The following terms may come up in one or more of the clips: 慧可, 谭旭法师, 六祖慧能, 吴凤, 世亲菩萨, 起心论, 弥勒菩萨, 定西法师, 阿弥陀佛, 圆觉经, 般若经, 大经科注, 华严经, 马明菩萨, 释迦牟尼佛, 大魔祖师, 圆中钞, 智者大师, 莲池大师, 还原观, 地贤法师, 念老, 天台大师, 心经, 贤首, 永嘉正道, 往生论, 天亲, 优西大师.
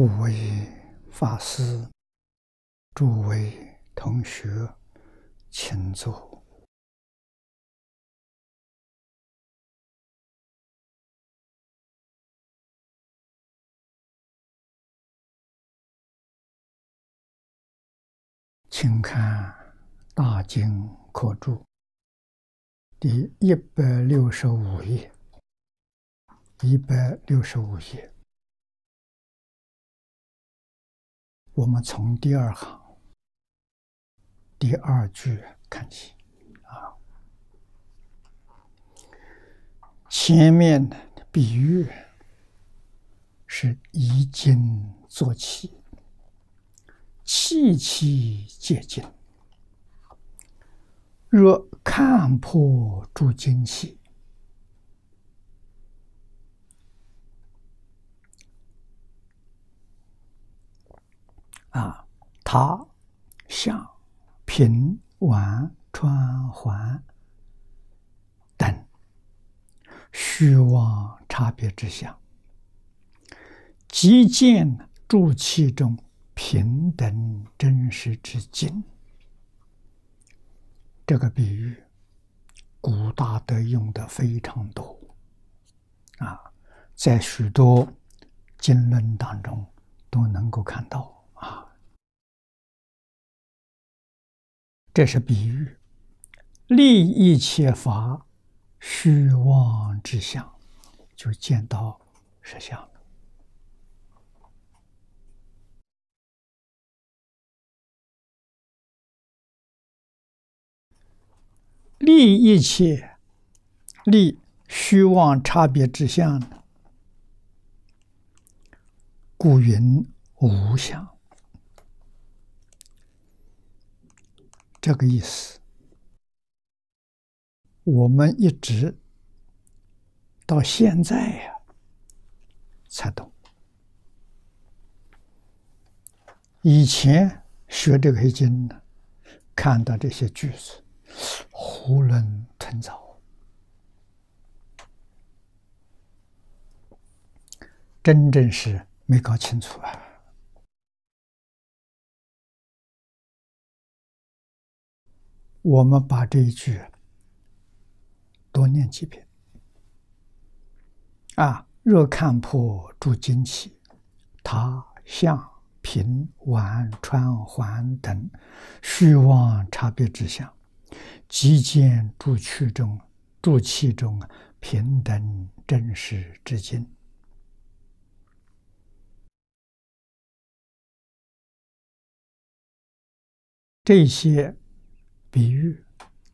诸位法师，诸位同学，请坐。请看《大经科注》第165页，165页。 我们从第二行第二句看起啊，前面的比喻是以金做器，器器皆金。若看破诸金器，他像瓶碗穿环等虚妄差别之相，即见诸器中平等真实之金。这个比喻，古大德用的非常多啊，在许多经论当中都能够看到。 这是比喻，立一切法虚妄之相，就见到实相了。立一切，立虚妄差别之相呢？故云无相。 这个意思，我们一直到现在才懂。以前学这个经呢，看到这些句子，囫囵吞枣。真正是没搞清楚啊。 我们把这一句多念几遍啊！若看破诸金器，他像瓶碗穿环等虚妄差别之相，即见诸器中平等真实之金。这些。 比喻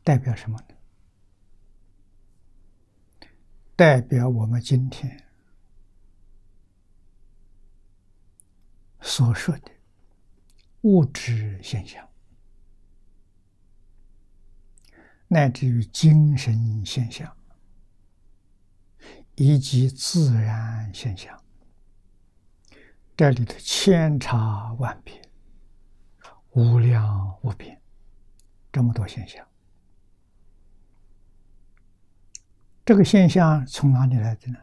代表什么呢？代表我们今天所说的物质现象，乃至于精神现象，以及自然现象，这里头千差万别，无量无边。 这么多现象，这个现象从哪里来的呢？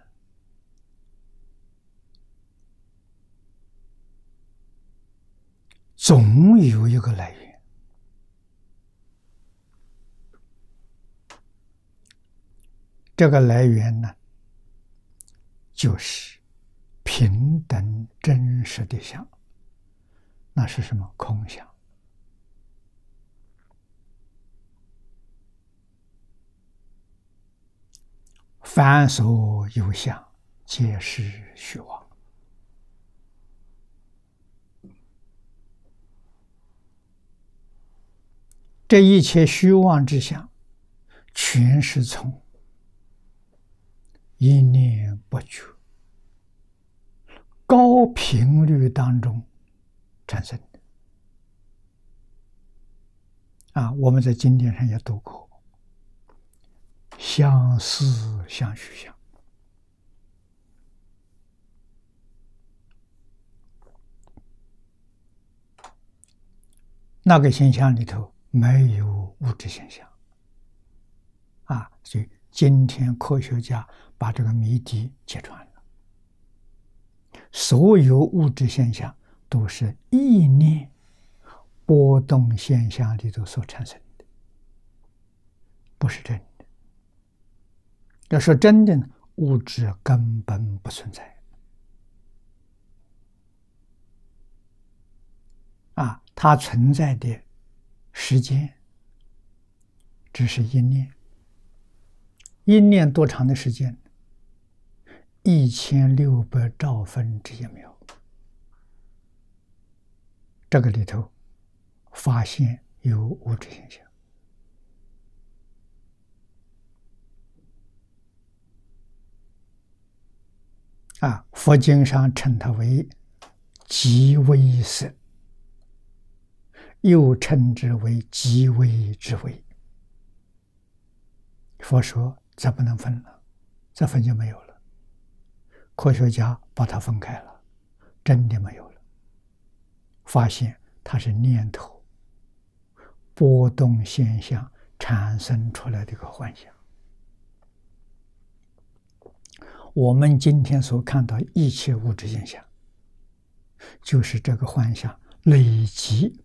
总有一个来源，这个来源呢，就是平等真实的相，那是什么？空相。 凡所有相，皆是虚妄。这一切虚妄之相，全是从一念不觉、高频率当中产生的。啊，我们在经典上也读过。 相思相续相，那个现象里头没有物质现象啊，所以今天科学家把这个谜底揭穿了。所有物质现象都是意念波动现象里头所产生的，不是真的。要说真的呢，物质根本不存在。它存在的时间只是一念，一念多长的时间？1600兆分之一秒。这个里头发现有物质现象，佛经上称它为极微色，又称之为极微之微。佛说这不能分了，这分就没有了。科学家把它分开了，真的没有了。发现它是念头波动现象产生出来的一个幻象。我们今天所看到一切物质现象，就是这个幻象累积，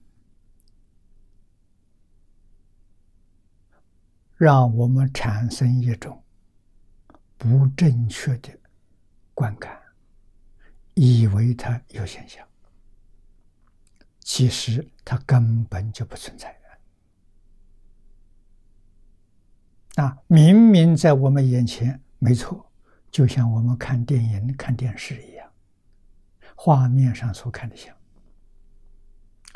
让我们产生一种不正确的观感，以为它有现象，其实它根本就不存在。明明在我们眼前，没错，就像我们看电影、看电视一样，画面上所看的像，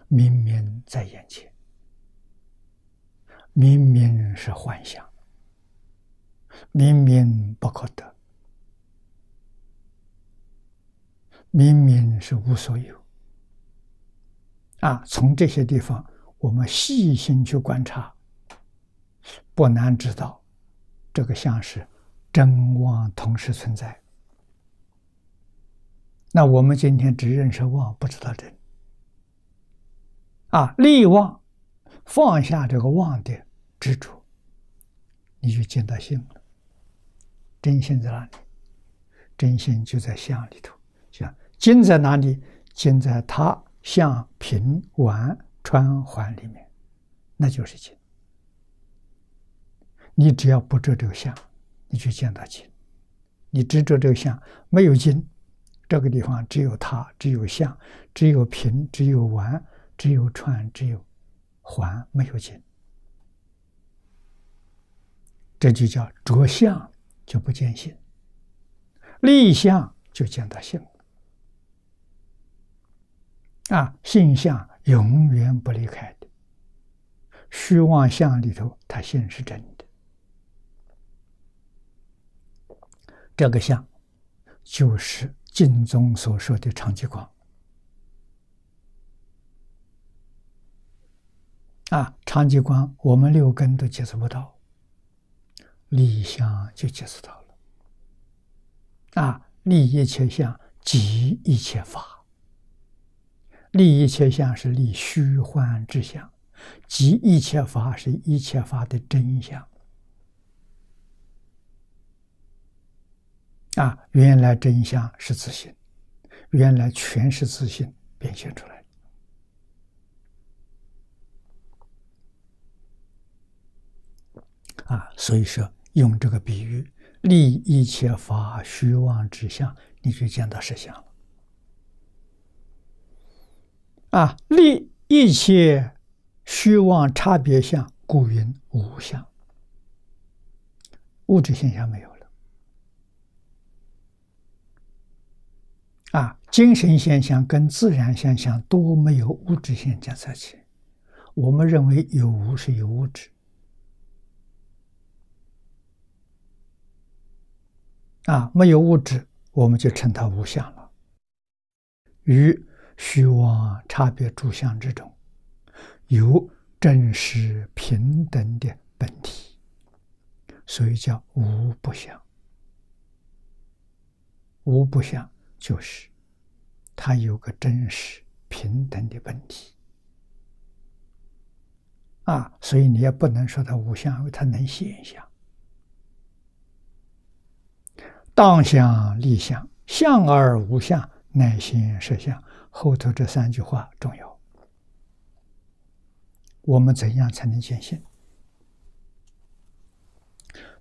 明明在眼前，明明是幻想，明明不可得，明明是无所有。从这些地方我们细心去观察，不难知道这个像是真妄同时存在。那我们今天只认识妄，不知道真。利妄，放下这个妄的执着，你就见到性了。真性在哪里？真性就在相里头。金在哪里？金在它相瓶碗穿环里面，那就是金。你只要不执这个相，你就见到金。你执着这个相，没有金，这个地方只有它，只有相，只有瓶，只有碗，只有串，只有还，没有尽，这就叫着相就不见性，立相就见到性。性相永远不离开的，虚妄相里头它性是真的，这个相就是净宗所说的常寂光。常寂光我们六根都接触不到，理相就接触到了。理一切相，即一切法。理一切相是理虚幻之相，即一切法是一切法的真相。原来真相是自性，原来全是自性变现出来。所以说用这个比喻，立一切法虚妄之相，你就见到实相了。立一切虚妄差别相，故云无相。物质现象没有了，精神现象跟自然现象都没有物质现象在一起。我们认为有无是有物质。没有物质，我们就称它无相了。于虚妄差别诸相之中，有真实平等的本体，所以叫无不相。无不相就是它有个真实平等的本体。所以你也不能说它无相，因为它能现象。当相立相，相而无相，耐心实相，后头这三句话重要。我们怎样才能见性？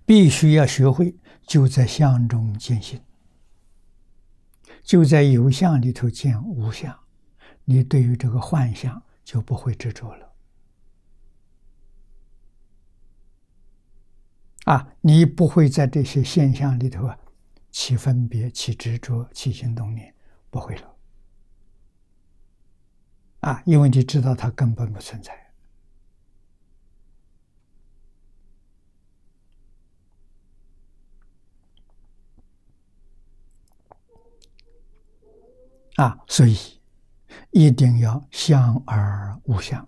必须要学会就在相中见性，就在有相里头见无相，你对于这个幻相就不会执着了。你不会在这些现象里头起分别、起执着、起心动念，不会了。因为你知道它根本不存在。所以一定要相而无相，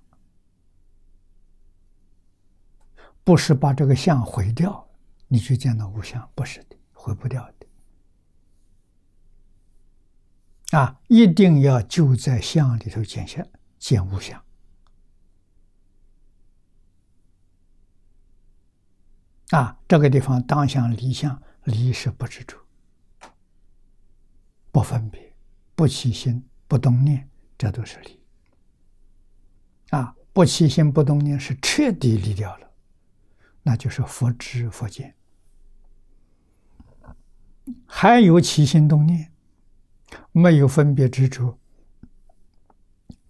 不是把这个相毁掉，你去见到无相，不是的，毁不掉的。一定要就在相里头见无相。这个地方当相离相，离是不执着，不分别，不起心，不动念，这都是离。不起心不动念是彻底离掉了，那就是佛知佛见。还有起心动念，没有分别执着，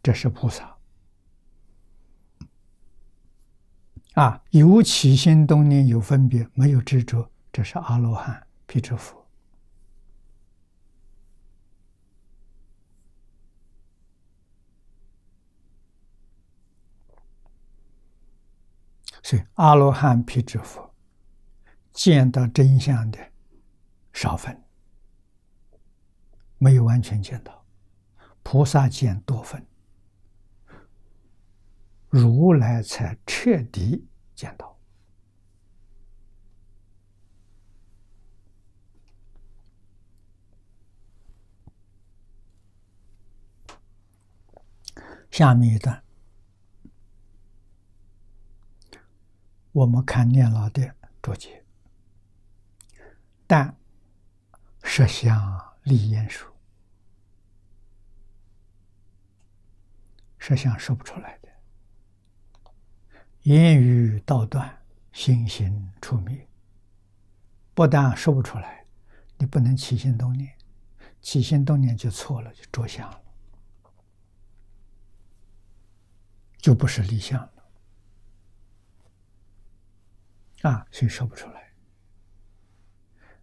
这是菩萨。有起心动念，有分别，没有执着，这是阿罗汉、辟支佛。所以阿罗汉、辟支佛见到真相的少分，没有完全见到；菩萨见多分，如来才彻底见到。下面一段我们看念老的注解，但实相立言说，实相说不出来的，言语道断，心行出灭。不但说不出来，你不能起心动念，起心动念就错了，就着相了，就不是立相了。所以说不出来。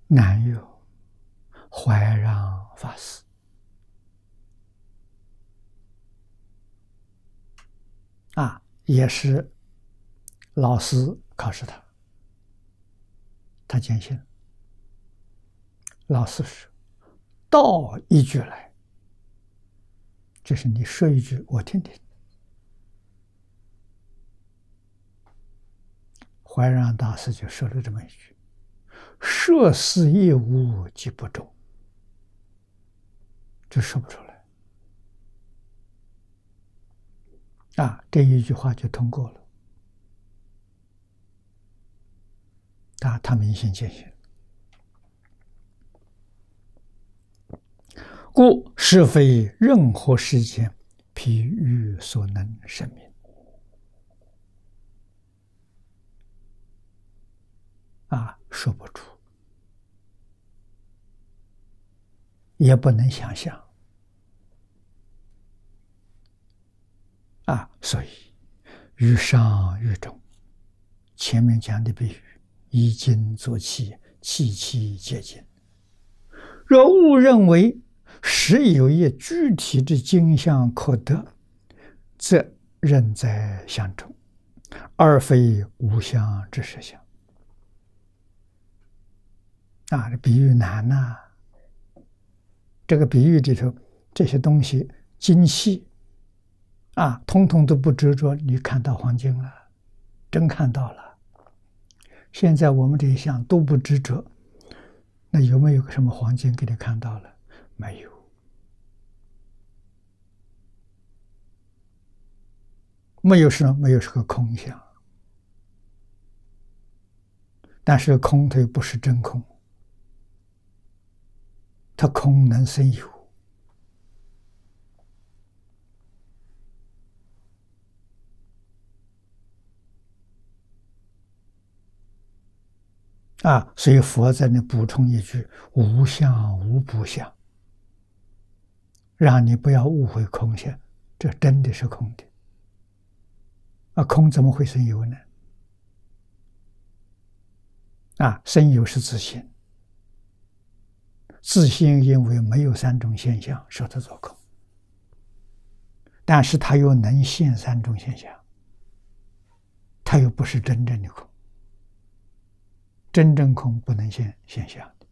南有怀让法师也是老师考试他见性。老师说道一句来，就是你说一句我听听。怀让大师就说了这么一句：“设思一无即不中。”就说不出来。这一句话就通过了。他明心见性，故是非任何世间，譬喻所能生明。说不出，也不能想象。所以于上于中，前面讲的比喻，依经作气，气气皆经。若误认为实有一具体之经相可得，则认在相中，而非无相之实相。这比喻难这个比喻里头这些东西精细通通都不执着，你看到黄金了，真看到了。现在我们这一项都不执着，那有没有什么黄金给你看到了？没有，没有什么，没有，是个空相。但是空它不是真空，它空能生有，啊，所以佛在那补充一句“无相无不相”，让你不要误会空性，这真的是空的。啊，空怎么会生有呢？啊，生有是自性，自性因为没有三种现象，说它做空，但是它又能现三种现象，它又不是真正的空。真正空不能现象的，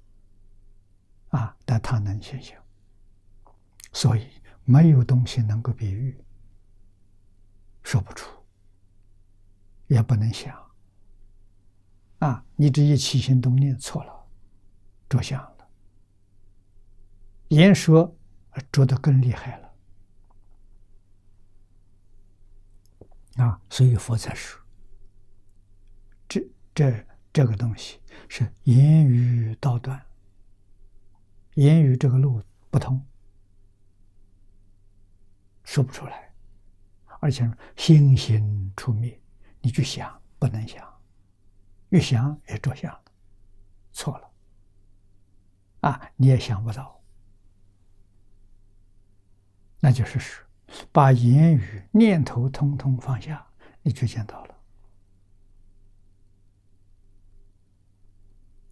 啊，但它能现象，所以没有东西能够比喻，说不出，也不能想，啊，你这一起心动念错了，着相了，言说着得更厉害了，啊，所以佛才说，这个东西是言语道断，言语这个路不通，说不出来，而且心行出灭，你去想不能想，越想也着相了，错了，啊，你也想不到，那就是把言语念头通通放下，你就见到了。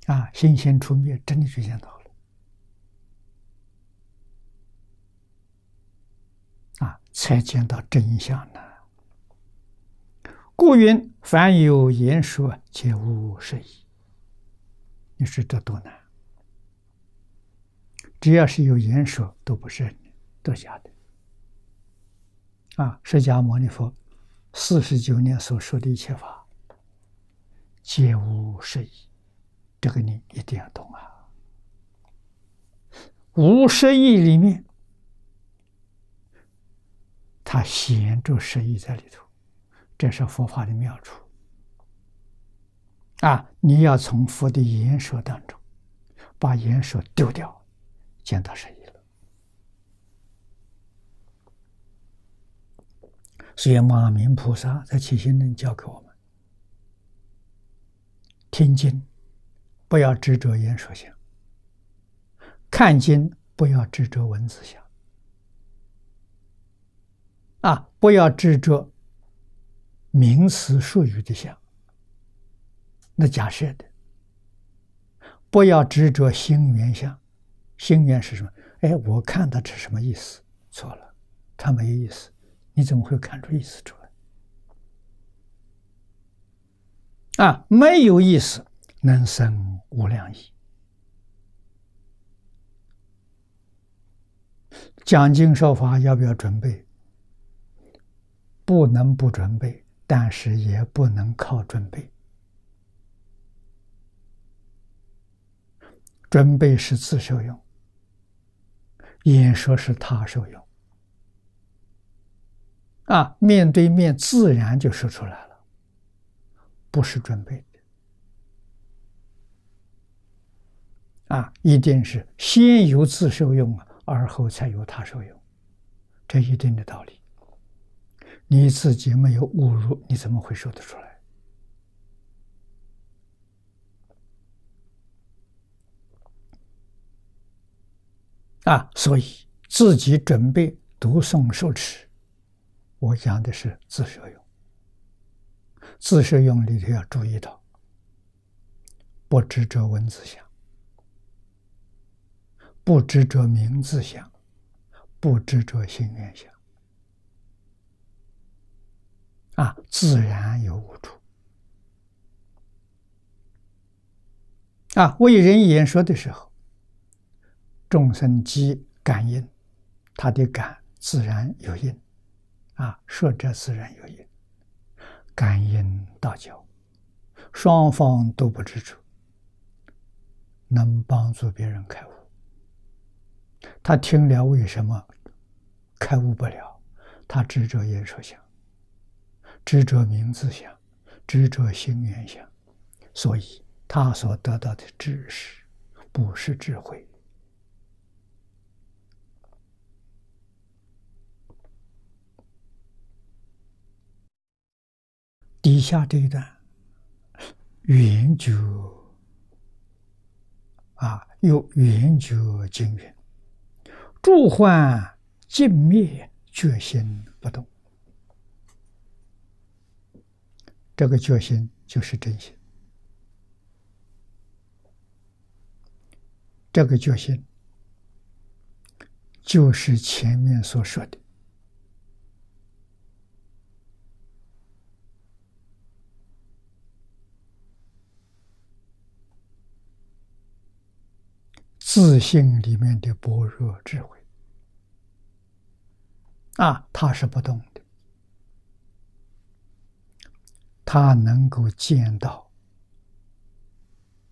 啊，心先出灭，真的就见到了。啊，才见到真相呢。故云：凡有言说，皆无是义。你说这多难？只要是有言说，都不是，都是假的。啊，释迦牟尼佛49年所说的一切法，皆无是义。这个你一定要懂啊！无实义里面，它显著实义在里头，这是佛法的妙处啊！你要从佛的言说当中，把言说丢掉，见到实义了。所以马明菩萨在《起心论》教给我们，听经。不要执着言说相，看经不要执着文字相，啊，不要执着名词术语的相，那假设的；不要执着心缘相，心缘是什么？哎，我看它是什么意思？错了，它没有意思，你怎么会看出意思出来？啊，没有意思。能生无量义。讲经说法要不要准备？不能不准备，但是也不能靠准备。准备是自受用，演说是他受用。啊，面对面自然就说出来了，不是准备。啊，一定是先由自受用，而后才由他受用，这一定的道理。你自己没有误入，你怎么会说得出来？啊，所以自己准备读诵受持，我讲的是自受用。自受用里头要注意到，不执着文字相。不执着名字相，不执着心愿相，啊，自然有无处。啊，为人演说的时候，众生即感应，他的感自然有应，啊，说者自然有应，感应道交，双方都不执着，能帮助别人开悟。他听了为什么开悟不了？他执着言说相，执着名字相，执着心缘相，所以他所得到的知识不是智慧。底下这一段，缘觉又圆觉经云，诸幻尽灭，觉心不动。这个觉心就是真心，这个觉心就是前面所说的自性里面的般若智慧它是不动的，它能够见到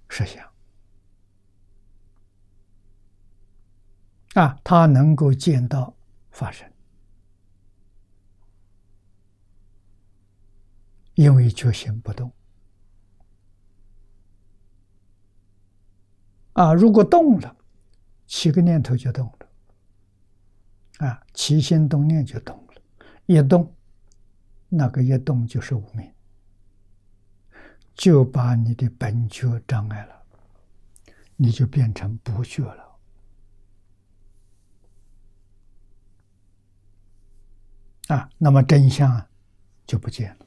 实相它能够见到法身，因为觉心不动如果动了，起个念头就动了起心动念就动了，一动那个一动就是无明，就把你的本觉障碍了，你就变成不觉了那么真相就不见了，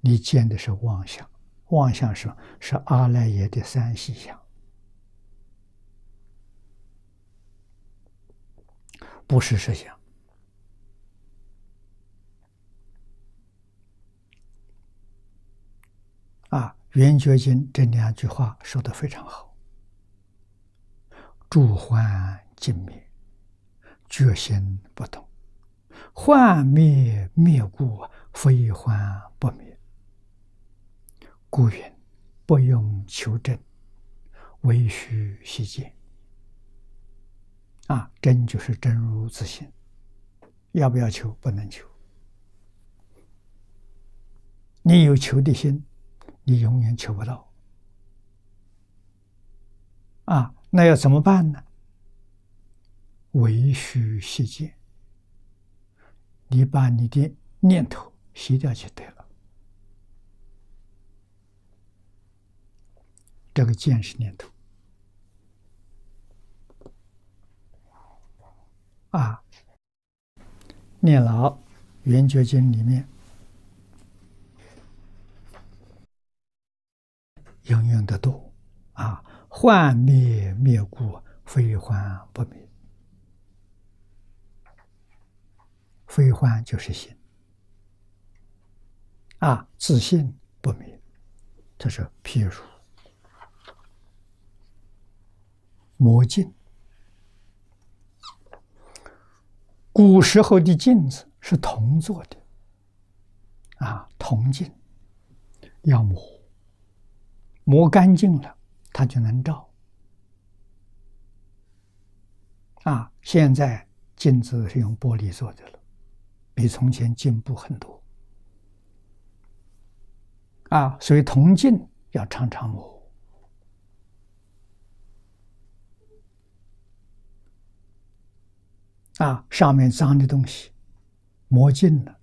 你见的是妄想，妄想是阿赖耶的三细相，不是实相圆觉经这两句话说得非常好，诸幻尽灭，觉心不动，幻灭灭故，非幻不灭，故云不用求真，唯须悉见真就是真如自性，要不要求？不能求。你有求的心，你永远求不到那要怎么办呢？唯须悉见，你把你的念头洗掉就对了，这个见是念头念老《圆觉经》里面应用的多幻灭灭故，非幻不灭，非幻就是心自性不灭，这是譬如魔镜，古时候的镜子是铜做的铜镜要磨干净了它就能照现在镜子是用玻璃做的了，比从前进步很多所以铜镜要常常磨，上面脏的东西磨净了，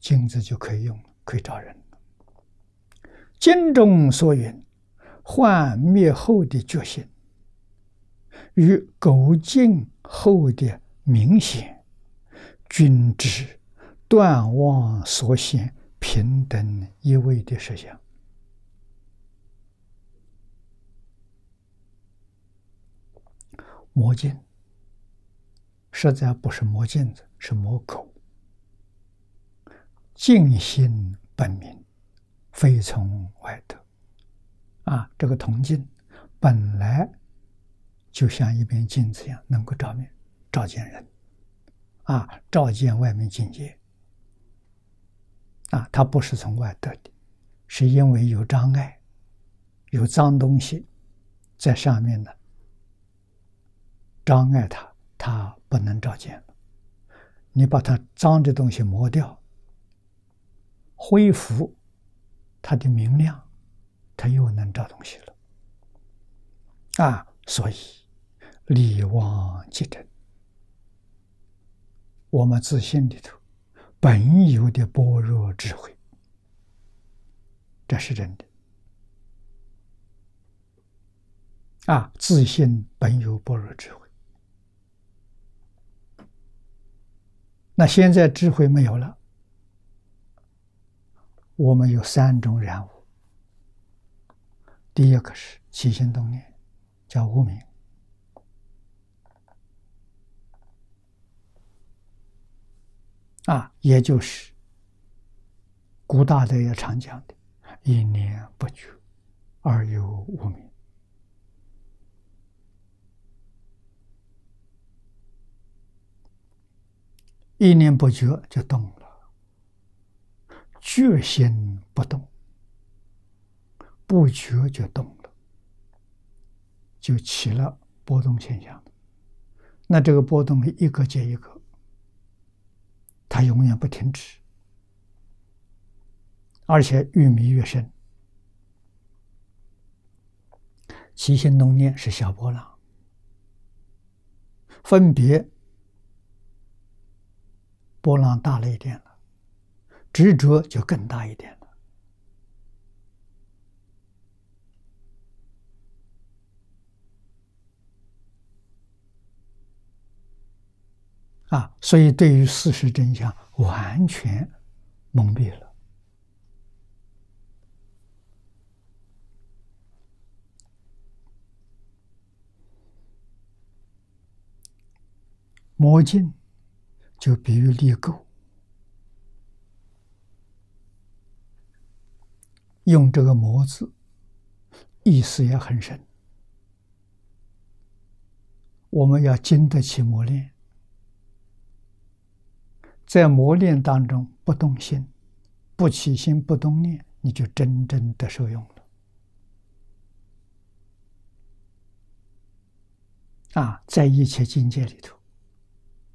镜子就可以用了，可以照人了。经中所云幻灭后的觉心与垢净后的明显，均指断妄所显平等一味的实相。魔镜实在不是磨镜子，是磨口。净心本明，非从外得这个铜镜本来就像一面镜子一样，能够照见人照见外面境界它不是从外得的，是因为有障碍，有脏东西在上面呢，障碍它不能照见了，你把它脏的东西磨掉，恢复它的明亮，它又能照东西了所以理妄即真，我们自信里头本有的般若智慧，这是真的自性本有般若智慧。那现在智慧没有了，我们有三种染污。第一个是起心动念，叫无明。也就是古大德也常讲的“一念不觉，而有无明”。一念不觉就动了，觉心不动，不觉就动了，就起了波动现象。那这个波动一个接一个，它永远不停止，而且越迷越深。起心动念是小波浪，分别波浪大了一点了，执着就更大一点了。所以对于事实真相完全蒙蔽了。魔镜就比喻猎狗，用这个魔字意思也很深，我们要经得起磨练，在磨练当中不动心，不起心，不动念，你就真正得受用了。在一切境界里头，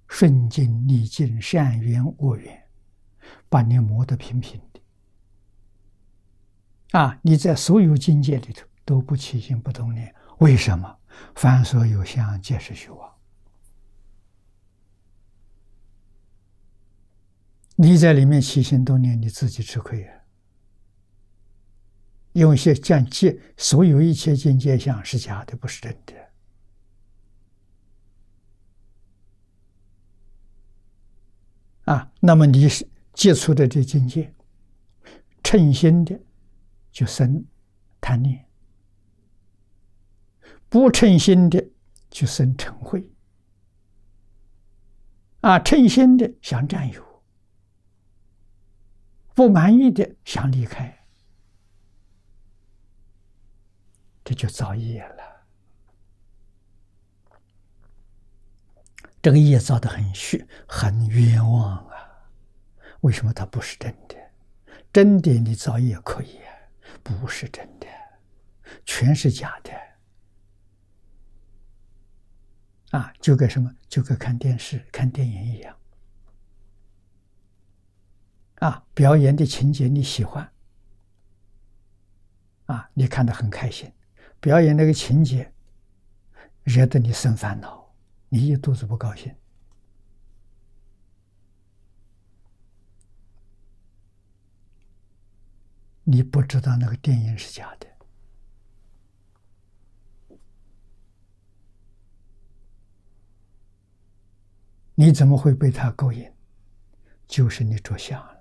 顺境逆境，善缘恶缘，把你磨得平平的。你在所有境界里头都不起心不动念，为什么？凡所有相，皆是虚妄。你在里面起心动念，你自己吃亏呀。因为所有一切境界相是假的，不是真的。那么你接触的这境界，称心的就生贪念，不称心的就生嗔恚。称心的想占有，不满意的想离开，这就造业了。这个业造得很虚，很冤枉啊！为什么它不是真的？真的你造业可以，不是真的，全是假的。就跟什么？就跟看电视、看电影一样。表演的情节你喜欢，你看得很开心，表演那个情节惹得你生烦恼，你一肚子不高兴。你不知道那个电影是假的。你怎么会被他勾引？就是你着相了。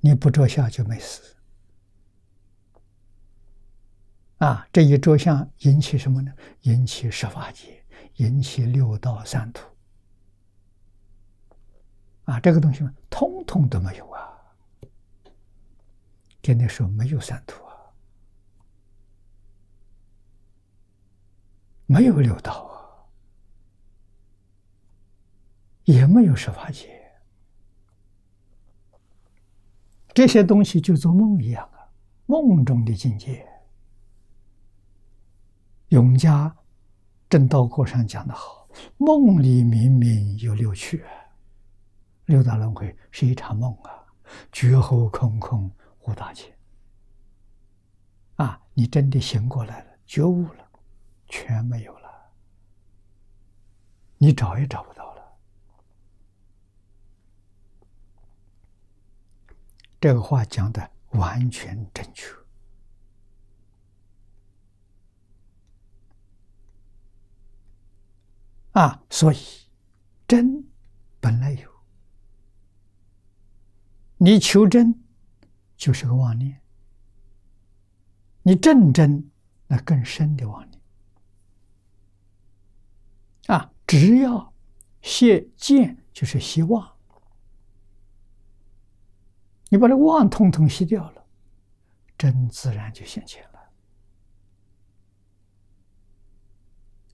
你不着相就没事。这一着相引起什么呢？引起十法界，引起六道三途。这个东西嘛，通通都没有啊。跟你说没有三途啊，没有六道啊，也没有十法界。这些东西就做梦一样啊，梦中的境界。永嘉正道课上讲得好，梦里明明有六趣，六道轮回是一场梦啊，觉后空空无大千。你真的醒过来了，觉悟了，全没有了，你找也找不到了。这个话讲得完全正确。啊，所以真本来有，你求真就是个妄念，你正真那更深的妄念啊！只要邪见就是邪妄，你把这妄统统熄掉了，真自然就现前了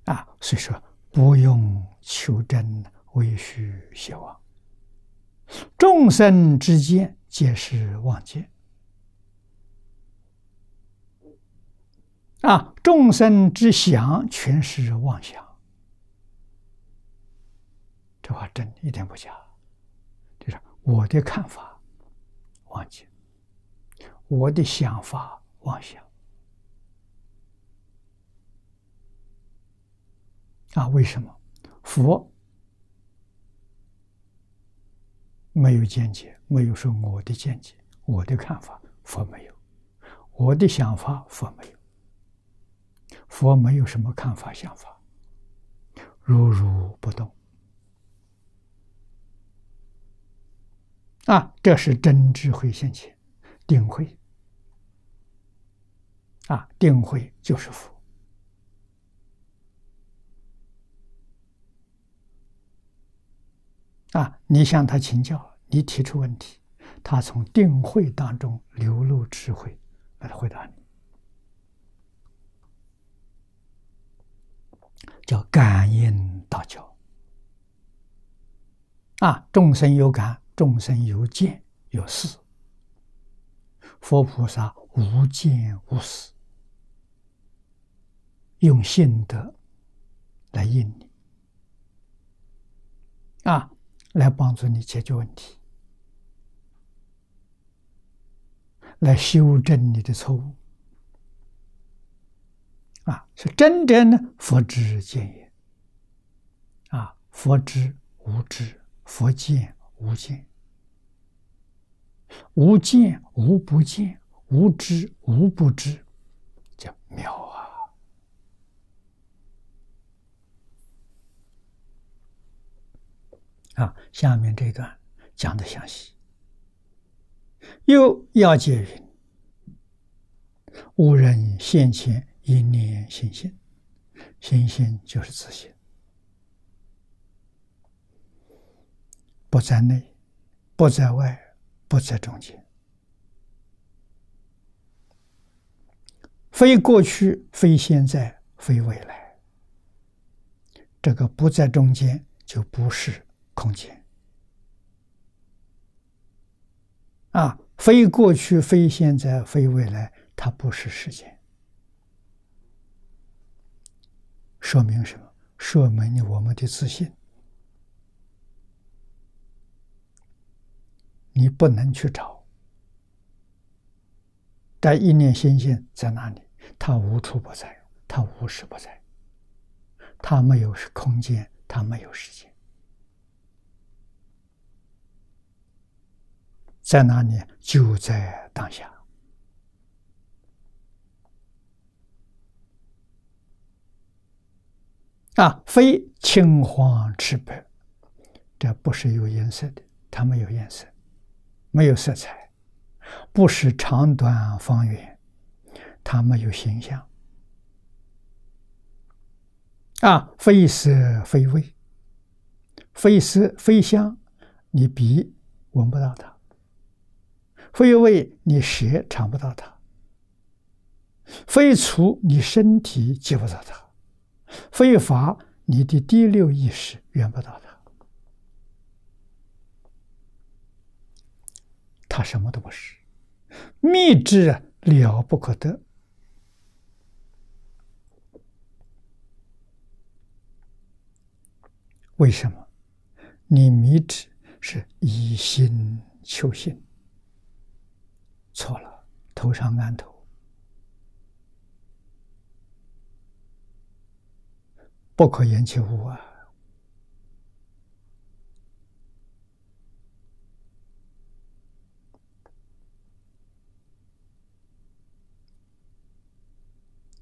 啊！所以说，不用求真为虚邪妄，众生之间皆是妄见啊，众生之想全是妄想。这话真一点不假，就是我的看法妄见，我的想法妄想啊，为什么佛没有见解？没有说我的见解，我的看法佛没有，我的想法佛没有，佛没有什么看法想法，如如不动啊，这是真智慧现前，定慧啊，定慧就是佛啊，你向他请教，你提出问题，他从定慧当中流露智慧来回答你，叫感应道交啊，众生有感，众生有见有识，佛菩萨无见无识，用信德来应你啊，来帮助你解决问题，来修正你的错误啊，是真正的佛知见也啊，佛知无知，佛见无见，无见无不见，无知无不知，叫妙啊！啊，下面这一段讲的详细。又要解云：吾人现前一念心性，心性就是自性。不在内，不在外，不在中间，非过去，非现在，非未来。这个不在中间就不是空间啊，非过去，非现在，非未来，它不是时间。说明什么？说明我们的自信，你不能去找，但一念心性在哪里？它无处不在，它无时不在，它没有空间，它没有时间，在哪里？就在当下啊，非青黄赤白，这不是有颜色的，它没有颜色，没有色彩，不是长短方圆，它没有形象啊，非色非味，非色非香，你鼻闻不到它，非味你舌尝不到它，非触你身体接不到它，非法你的第六意识缘不到它，它什么都不是，密智了不可得为什么？你密智是以心求心，错了，头上安头，不可言其无啊。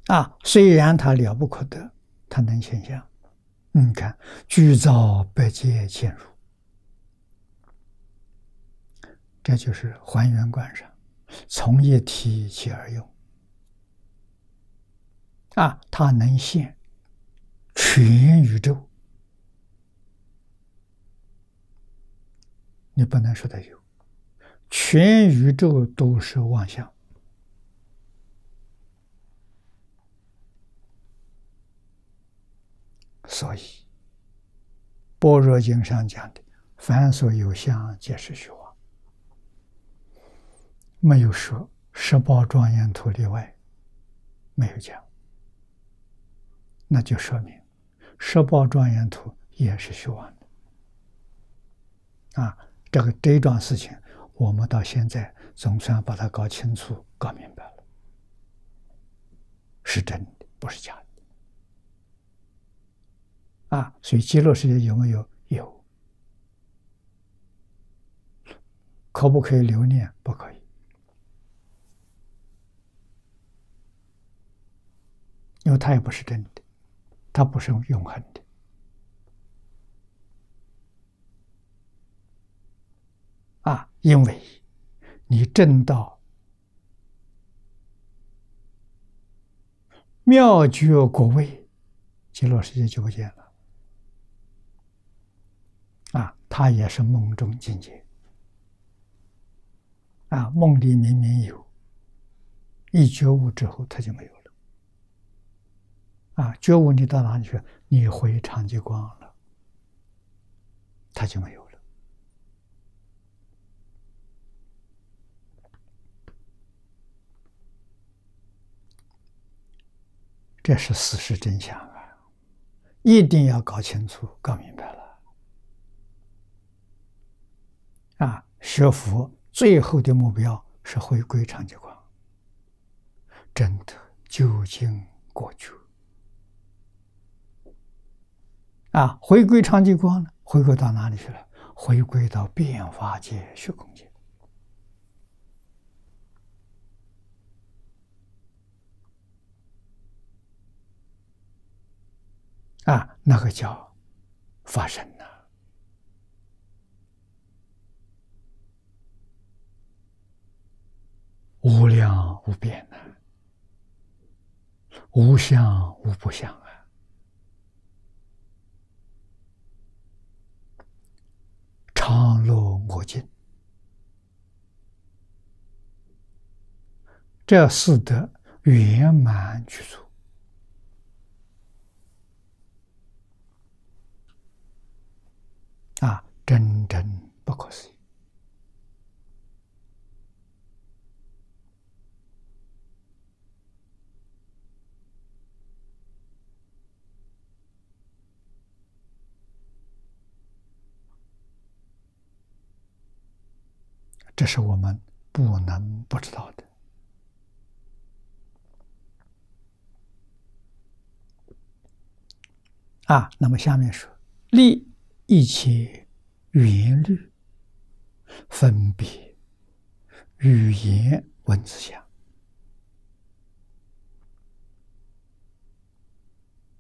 啊，虽然它了不可得，它能现象，你看，具造百界嵌入，这就是还原观上，从一体起而用啊，它能现全宇宙，你不能说它有，全宇宙都是妄想。所以，《般若经》上讲的“凡所有相，皆是虚妄”，没有说《十宝庄严图》例外，没有讲，那就说明《十宝庄严图》也是虚妄的。啊，这一桩事情，我们到现在总算把它搞清楚、搞明白了，是真的，不是假的。啊，所以极乐世界有没有？有。可不可以留念？不可以。因为它也不是真的，它不是永恒的。啊，因为你证到妙觉果位，极乐世界就不见了。啊，它也是梦中境界。啊，梦里明明有，一觉悟之后它就没有了。啊，觉悟你到哪里去？你回常寂光了，它就没有了。这是事实真相啊！一定要搞清楚、搞明白了。啊，学佛最后的目标是回归常寂光，真的究竟果觉。啊，回归常寂光呢，回归到哪里去了？回归到变化界、虚空界。啊，那个叫法身呐。无量无边呐、无相无不相啊！常乐我净，这四德圆满具足。啊，真正不可思议！这是我们不能不知道的。啊，那么下面说，立一切缘律，分别语言文字相。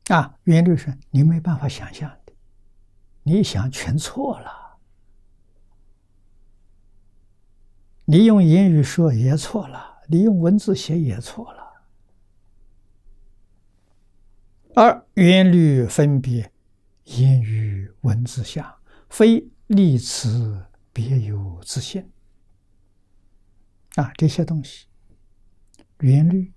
啊，缘律是你没办法想象的，你想全错了。你用言语说也错了，你用文字写也错了。二缘律分别，言语文字相，非立此别有自性。啊，这些东西，缘律，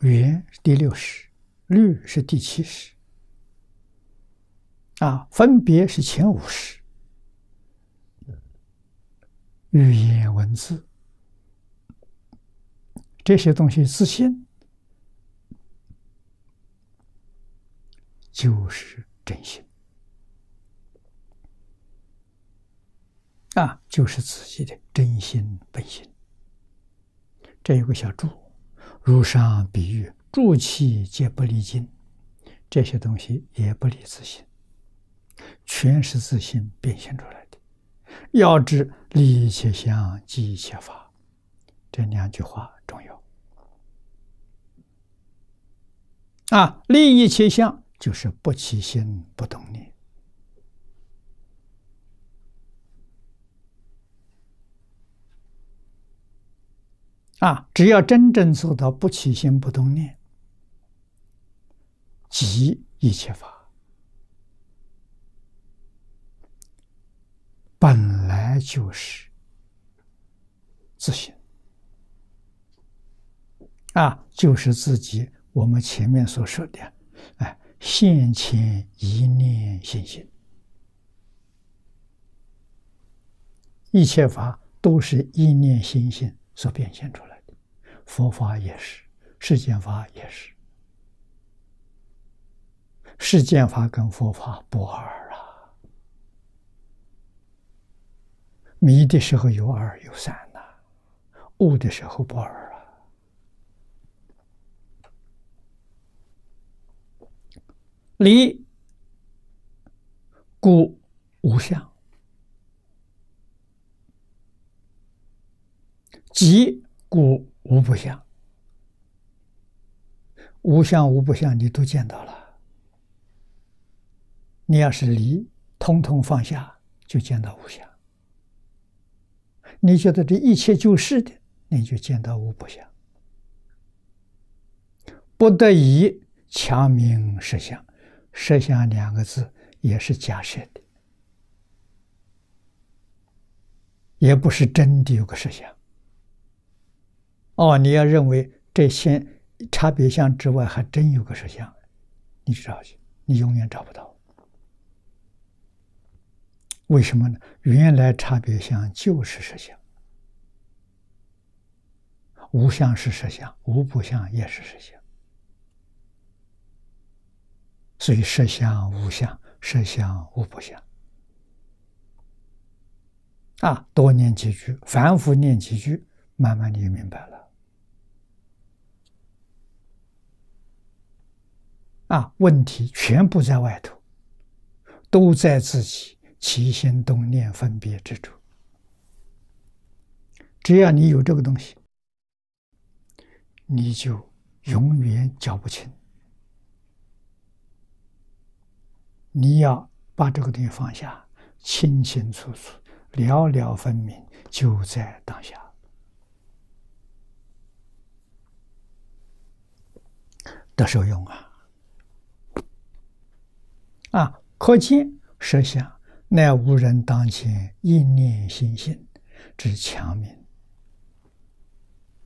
缘是第60，律是第70，啊，分别是前50。语言文字这些东西，自信就是真心啊，就是自己的真心本性。这有个小注：如上比喻，注气皆不离经，这些东西也不离自信，全是自信变现出来。要知离一切相，即一切法，这两句话重要。啊，利益其相就是不起心不动念。 啊，只要真正做到不起心不动念，即一切法本来就是自性，啊，就是自己。我们前面所说的，哎，现前一念心性，一切法都是一念心性所变现出来。 佛法也是，世间法也是。世间法跟佛法不二啊，迷的时候有二有三呐、啊，悟的时候不二啊。离故无相，即故 无不相，无相无不相，你都见到了。你要是离，统统放下，就见到无相。你觉得这一切就是的，你就见到无不相。不得已强名实相，实相两个字也是假设的，也不是真的有个实相。 哦，你要认为这些差别相之外还真有个实相，你找去，你永远找不到。为什么呢？原来差别相就是实相，无相是实相，无不相也是实相。所以实相无相，实相无不相。啊，多念几句，反复念几句，慢慢你就明白了。 啊，问题全部在外头，都在自己起心动念、分别之处。只要你有这个东西，你就永远搅不清。你要把这个东西放下，清清楚楚、了了分明，就在当下。得受用啊！ 啊，可见实相乃无人当前一念心性之强名。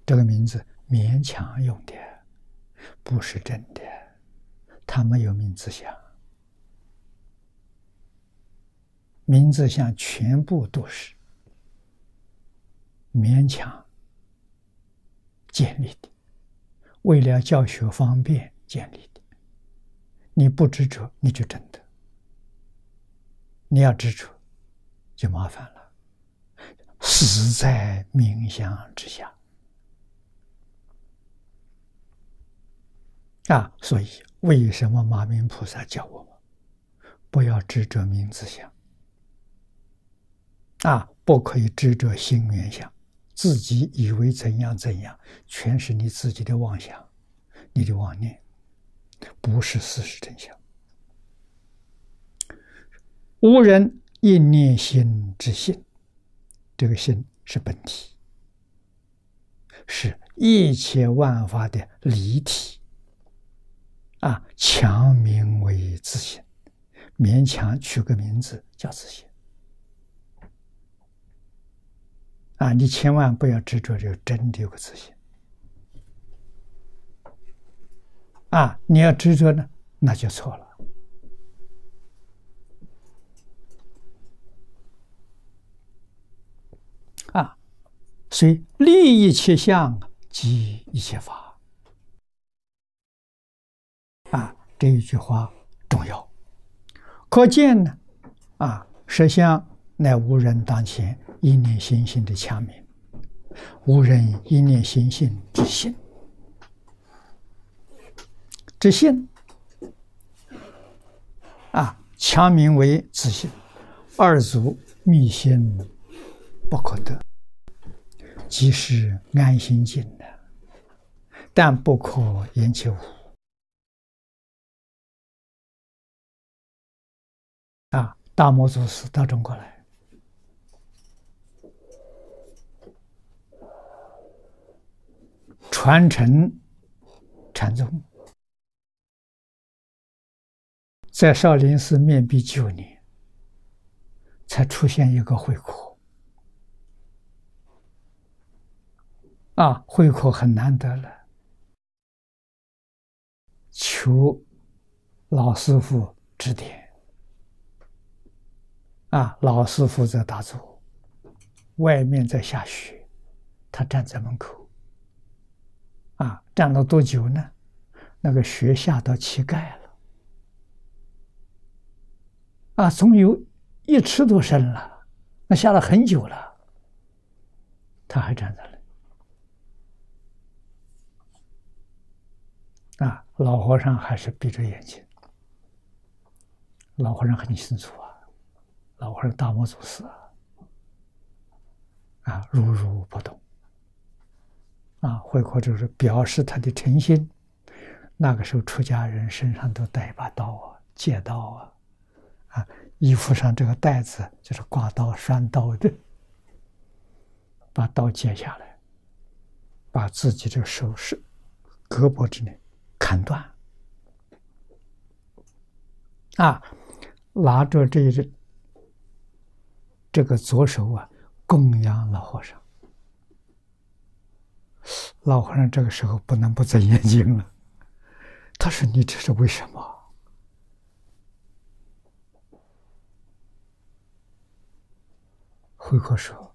这个名字勉强用的，不是真的，它没有名字相。名字相全部都是勉强建立的，为了教学方便建立的。 你不执着，你就真的；你要执着，就麻烦了，死在冥想之下。啊，所以为什么马明菩萨教我们不要执着名字相？啊，不可以执着心缘相，自己以为怎样怎样，全是你自己的妄想，你的妄念。 不是事实真相。无人一念心之性，这个心是本体，是一切万法的离体。啊，强名为自性，勉强取个名字叫自性。啊，你千万不要执着这个真的有个自性。 啊，你要执着呢，那就错了。啊，所以利益其相即一切法。啊，这一句话重要。可见呢，啊，实相乃无人当前一念心性的强名，无人一念心性之性。 之性啊，强名为自性，二足密心不可得，即是安心净的，但不可言其无。大魔祖师到中国来，传承禅宗，在少林寺面壁9年，才出现一个慧可。慧可很难得了，求老师傅指点。老师傅在打坐，外面在下雪，他站在门口。站了多久呢？那个雪下到膝盖了。总有1尺多深了，那下了很久了，他还站在那。老和尚还是闭着眼睛。老和尚很清楚老和尚大魔祖师如如不动。慧可就是表示他的诚心。那个时候出家人身上都带一把刀戒刀衣服上这个带子就是挂刀拴刀的，把刀戒下来，把自己的手是胳膊之内砍断，拿着这个左手供养老和尚。老和尚这个时候不能不睁眼睛了，他说：“你这是为什么？”慧可说：“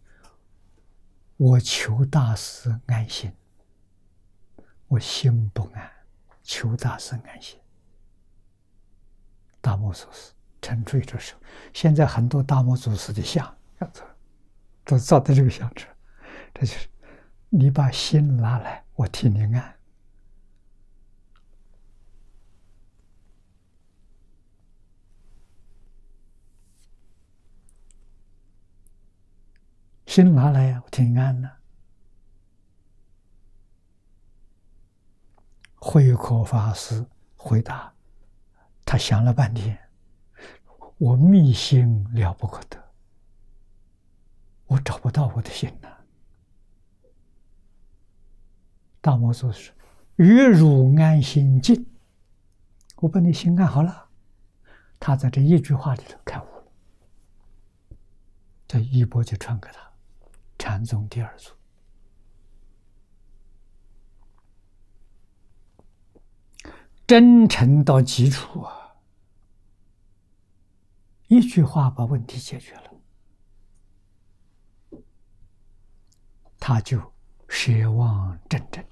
我求大师安心，我心不安，求大师安心。”大魔祖师沉醉着手，现在很多大魔祖师的像都造在这个像上，这就是你把心拿来，我替你安。心拿来我替你安呢。慧可法师回答，他想了半天，我密心了不可得，我找不到我的心呢。大魔祖师：“与汝安心静，我把你心安好了。”他在这一句话里头开悟了。这衣钵就传给他，禅宗第2祖。真诚到极处一句话把问题解决了，他就舍妄正真。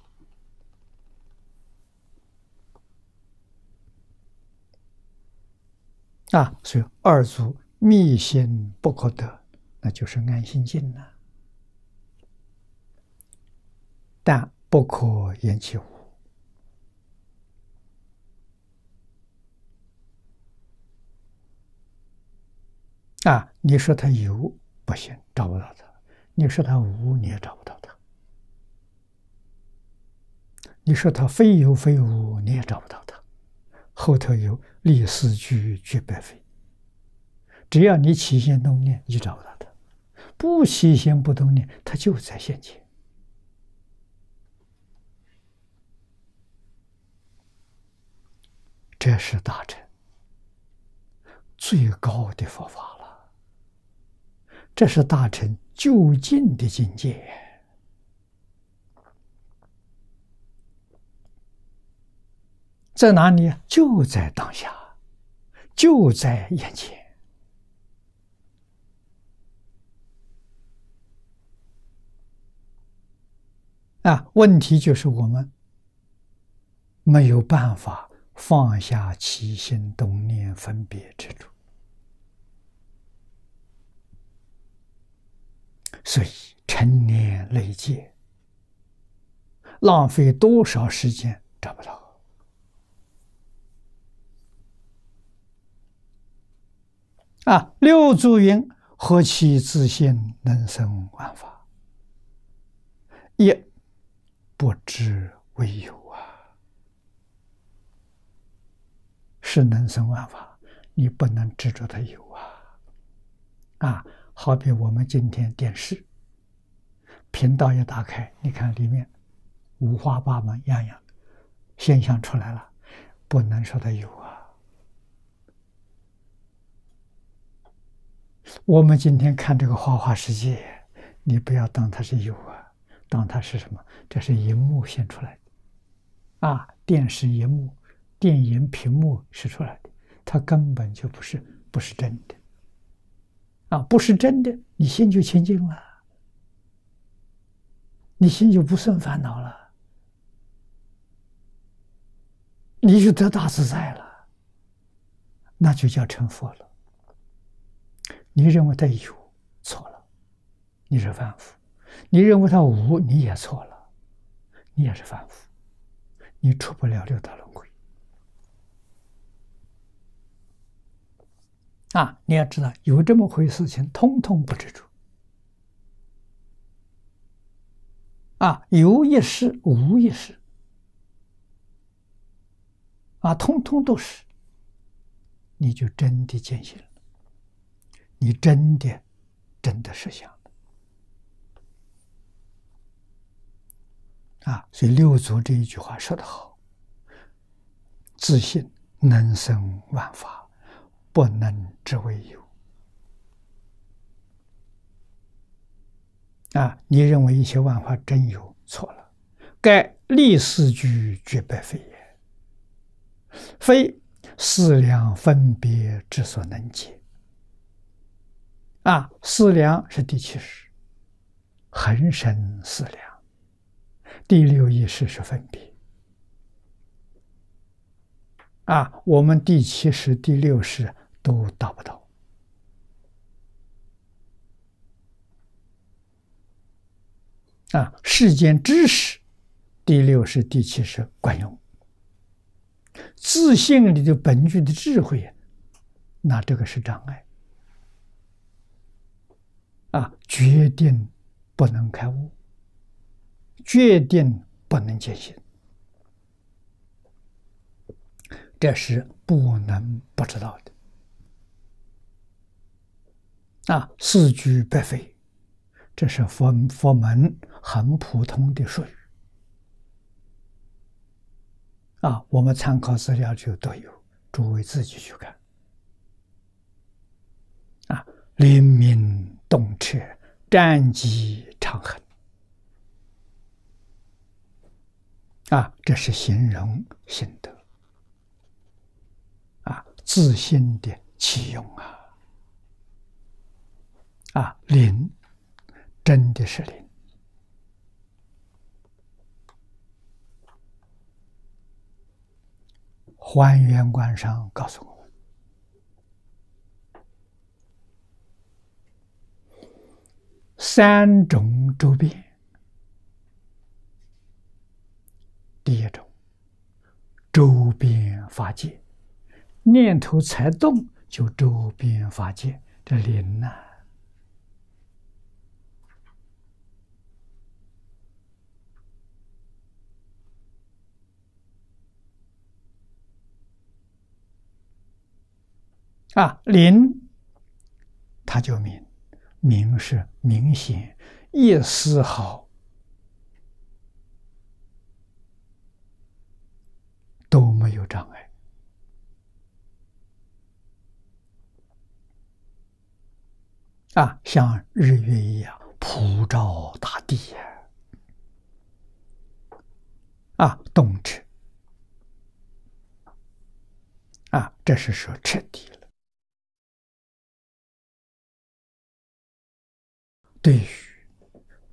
所以二祖密心不可得，那就是安心静了，但不可言其无。你说他有不行，找不到他；你说他无，你也找不到他；你说他非有非无，你也找不到他。后头有立思居绝百非，只要你起心动念，你找不到他；不起心不动念，他就在现前。这是大乘最高的佛法了。这是大乘究竟的境界。在哪里？就在当下，就在眼前。问题就是我们没有办法放下起心动念分别之处。所以成年累劫，浪费多少时间找不到。六祖云：“何其自信，能生万法，也不知为有是能生万法，你不能执着它有啊，好比我们今天电视频道一打开，你看里面五花八门，样样现象出来了，不能说它有啊。我们今天看这个花花世界，你不要当它是有啊，当它是什么？这是荧幕现出来的啊，电视荧幕、电影屏幕是出来的，它根本就不是真的。 啊，不是真的，你心就清净了，你心就不生烦恼了，你就得大自在了，那就叫成佛了。你认为它有，错了，你是凡夫；你认为它无，你也错了，你也是凡夫，你出不了六道轮回。 啊，你要知道有这么回事情，通通不执着。啊，有也是，无也是。啊，通通都是。你就真的见性了，你真的实相了。啊，所以六祖这一句话说得好：自信能生万法。 不能只为有啊！你认为一切万法真有，错了。盖立四句，绝白非也，非思量分别之所能解。啊，思量是第七识，恒生思量；第六意识是分别。 啊，我们第七识、第六识都达不到。啊，世间知识，第六识、第七识管用。自性里的本具的智慧，那这个是障碍。啊，决定不能开悟，决定不能解心。 这是不能不知道的啊！四句白非，这是佛门很普通的术语啊。我们参考资料就都有，诸位自己去看啊。灵明洞彻，湛极长恒啊，这是形容心得。 自信的起用啊！啊，灵真的是灵还原观上告诉我们，三种周遍。第一种，周遍法界。 念头才动，就周遍法界，这灵呐、啊！啊，灵，它就明，明是明显，一丝毫都没有障碍。 啊，像日月一样普照大地呀！啊，洞彻啊，这是说彻底了。对于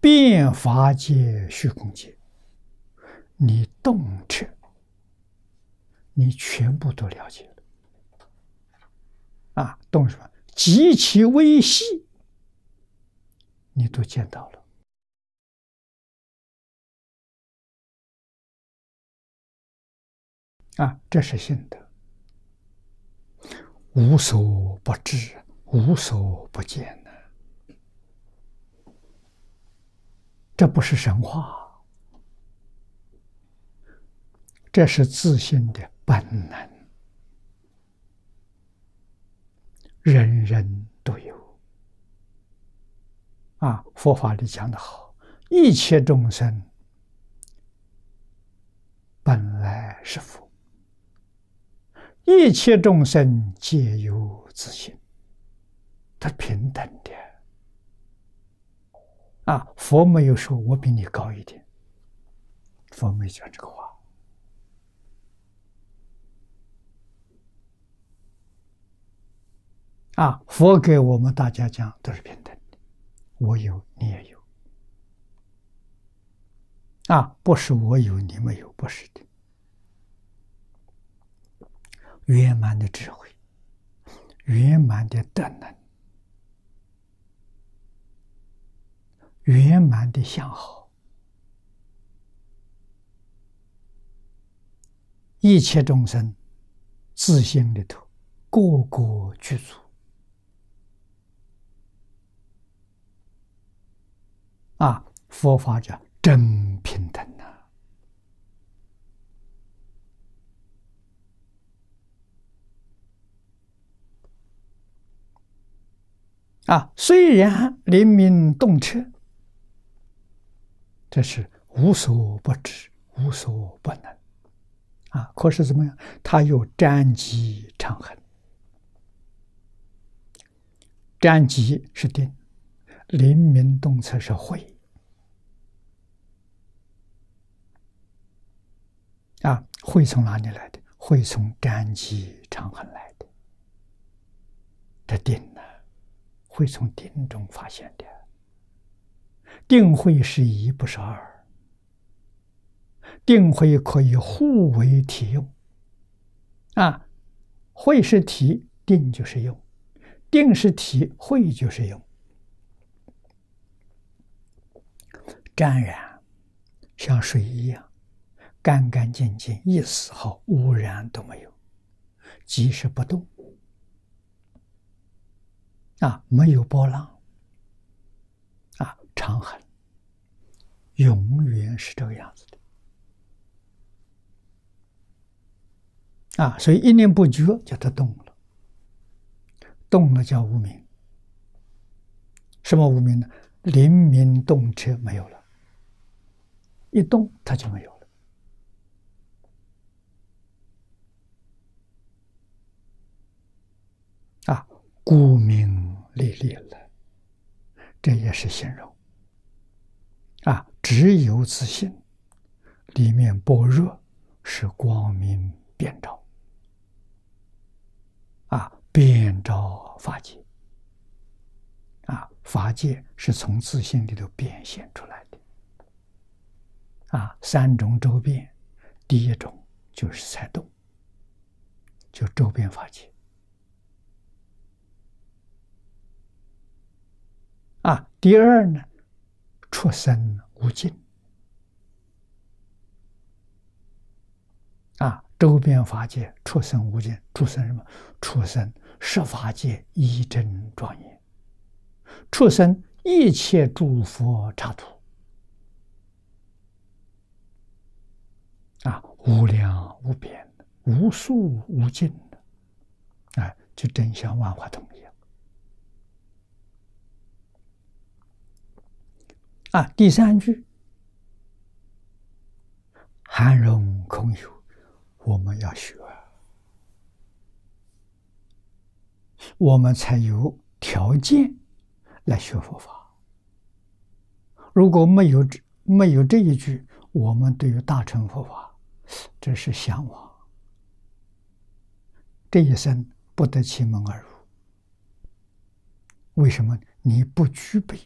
变法界、虚空界，你洞彻，你全部都了解了。啊，洞什么？极其微细。 你都见到了啊！这是心得，无所不知，无所不见呢、啊。这不是神话，这是自信的本能，人人都有。啊，佛法里讲得好，一切众生本来是佛，一切众生皆有自性，它平等的。啊，佛没有说我比你高一点，佛没讲这个话。 啊，佛给我们大家讲都是平等的，我有你也有，啊，不是我有你没有，不是的。圆满的智慧，圆满的德能，圆满的相好，一切众生自性里头，个个具足。 啊，佛法叫真平等呐、啊！啊，虽然灵明洞彻，这是无所不知、无所不能啊。可是怎么样？他又瞻极常恒，瞻极是定。 灵明洞彻是慧啊，慧从哪里来的？慧从瞻极常恒来的。这定呢，慧从定中发现的。定慧是一，不是二。定慧可以互为体用啊，慧是体，定就是用；定是体，慧就是用。 湛然，像水一样，干干净净，一丝毫污染都没有，即是不动，啊，没有波浪，啊，长恒，永远是这个样子的，啊，所以一念不觉叫它动了，动了叫无明，什么无明呢？灵明洞彻没有了。 一动，它就没有了。啊，故名历历了，这也是形容。啊，只有自性，里面般若是光明遍照。啊，遍照法界。啊，法界是从自性里头变现出来的。 啊，三种周遍，第一种就是才动，就周遍法界。啊，第二呢，出生无尽。啊，周遍法界，出生无尽，出生什么？出生十法界一真庄严，出生一切诸佛刹土。 啊，无量无边的，无数无尽的，啊，就真像万花筒一样。啊，第三句，含容空有，我们要学，我们才有条件来学佛法。如果没有这一句，我们对于大乘佛法。 这是向往，这一生不得其门而入。为什么你不具备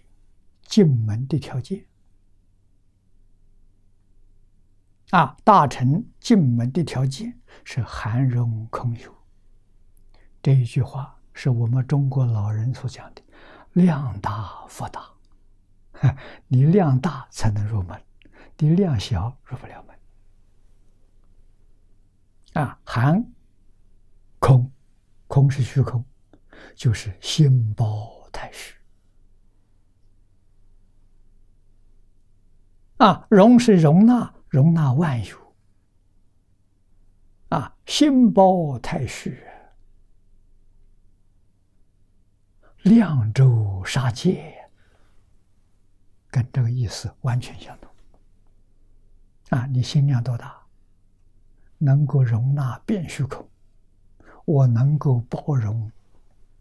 进门的条件？啊，大乘进门的条件是含容空有。这一句话是我们中国老人所讲的“量大佛大”，你量大才能入门，你量小入不了门。 啊，含空，空是虚空，就是心包太虚。啊，容是容纳，容纳万有。啊，心包太虚，量周杀界，跟这个意思完全相同。啊，你心量多大，能够容纳遍虚空，我能够包容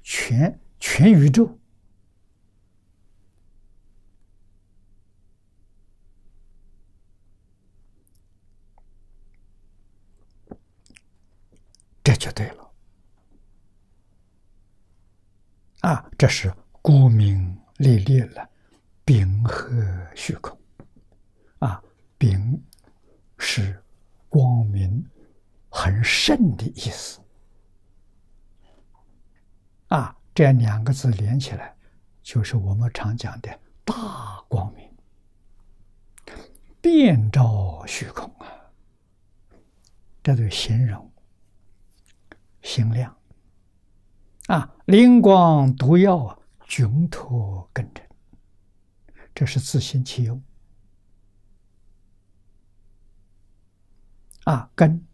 全宇宙。 这就对了，啊，这是沽名历列了，秉和虚空，啊，秉是光明很盛的意思，啊，这两个字连起来，就是我们常讲的大光明，遍照虚空啊，这对形容。 心量啊，灵光毒药啊，窘脱根尘，这是自心其用啊。根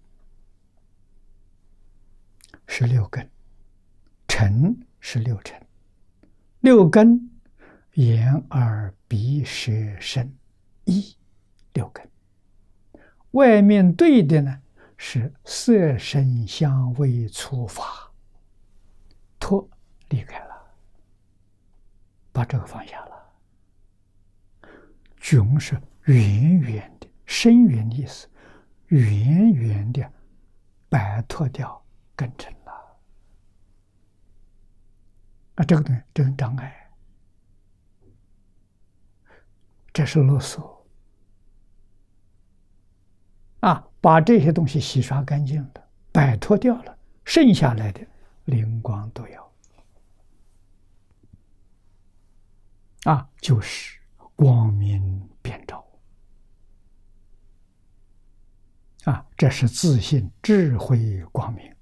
是六根，尘是六尘，六根眼耳鼻舌身意六根，外面对的呢？ 是色身香味触法脱离开了，把这个放下了。迥是远远的、深远的意思，远远的摆脱掉根尘了。啊，这个东西，这个障碍，这是啰嗦。 啊，把这些东西洗刷干净了，摆脱掉了，剩下来的灵光都要，啊，就是光明遍照，啊，这是自信智慧光明。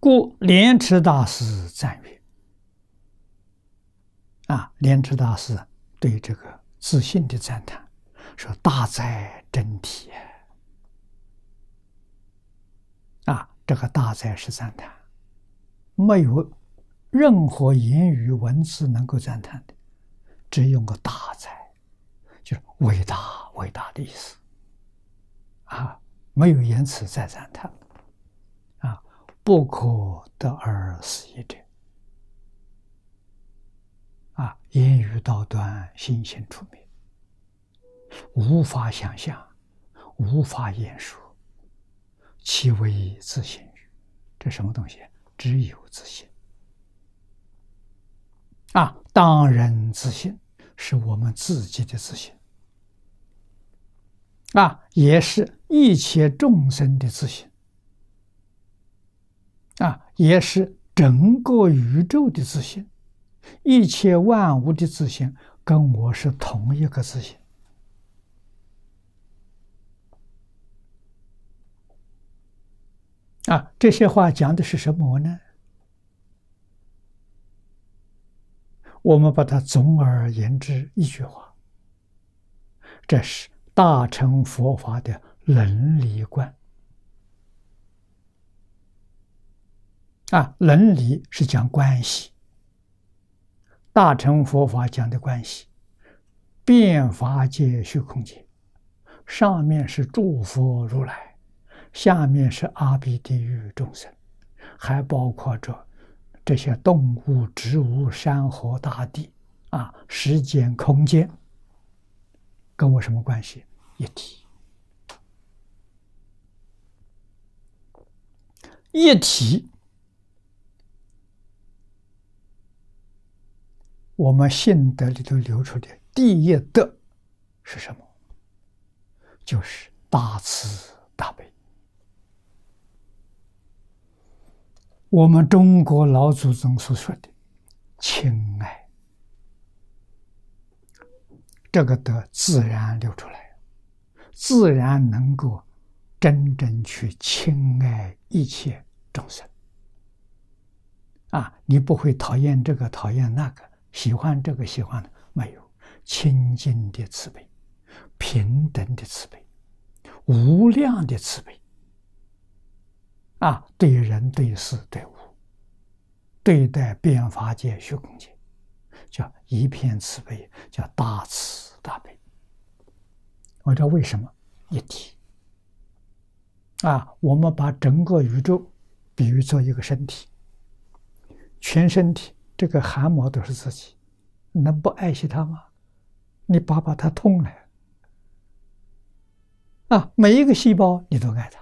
故莲池大师赞曰：“啊，莲池大师对这个自信的赞叹。” 说大哉真谛啊！这个大哉是赞叹，没有任何言语文字能够赞叹的，只用个大哉，就是伟大伟大的意思啊！没有言辞再赞叹啊！不可得而思议者啊！言语道断，心性出灭。 无法想象，无法言说，其为自性语。这什么东西？只有自性啊！当然，自性是我们自己的自性啊，也是一切众生的自性啊，也是整个宇宙的自性，一切万物的自性，跟我是同一个自性。 啊，这些话讲的是什么呢？我们把它总而言之一句话，这是大乘佛法的伦理观。啊，伦理是讲关系，大乘佛法讲的关系，遍法界虚空界，上面是诸佛如来。 下面是阿鼻地狱众生，还包括着这些动物、植物、山河大地啊，时间、空间，跟我什么关系？一体，一体。我们信德里头流出的第一德是什么？就是大慈大悲。 我们中国老祖宗所说的“亲爱”，这个德自然流出来，自然能够真正去亲爱一切众生。啊，你不会讨厌这个，讨厌那个，喜欢这个，喜欢的，没有清净的慈悲，平等的慈悲，无量的慈悲。 啊，对人对事对物，对待遍法界虚空界，叫一片慈悲，叫大慈大悲。我知道为什么一体啊？我们把整个宇宙比喻做一个身体，全身体这个汗毛都是自己，你能不爱惜它吗？你把它痛了啊！每一个细胞你都爱它。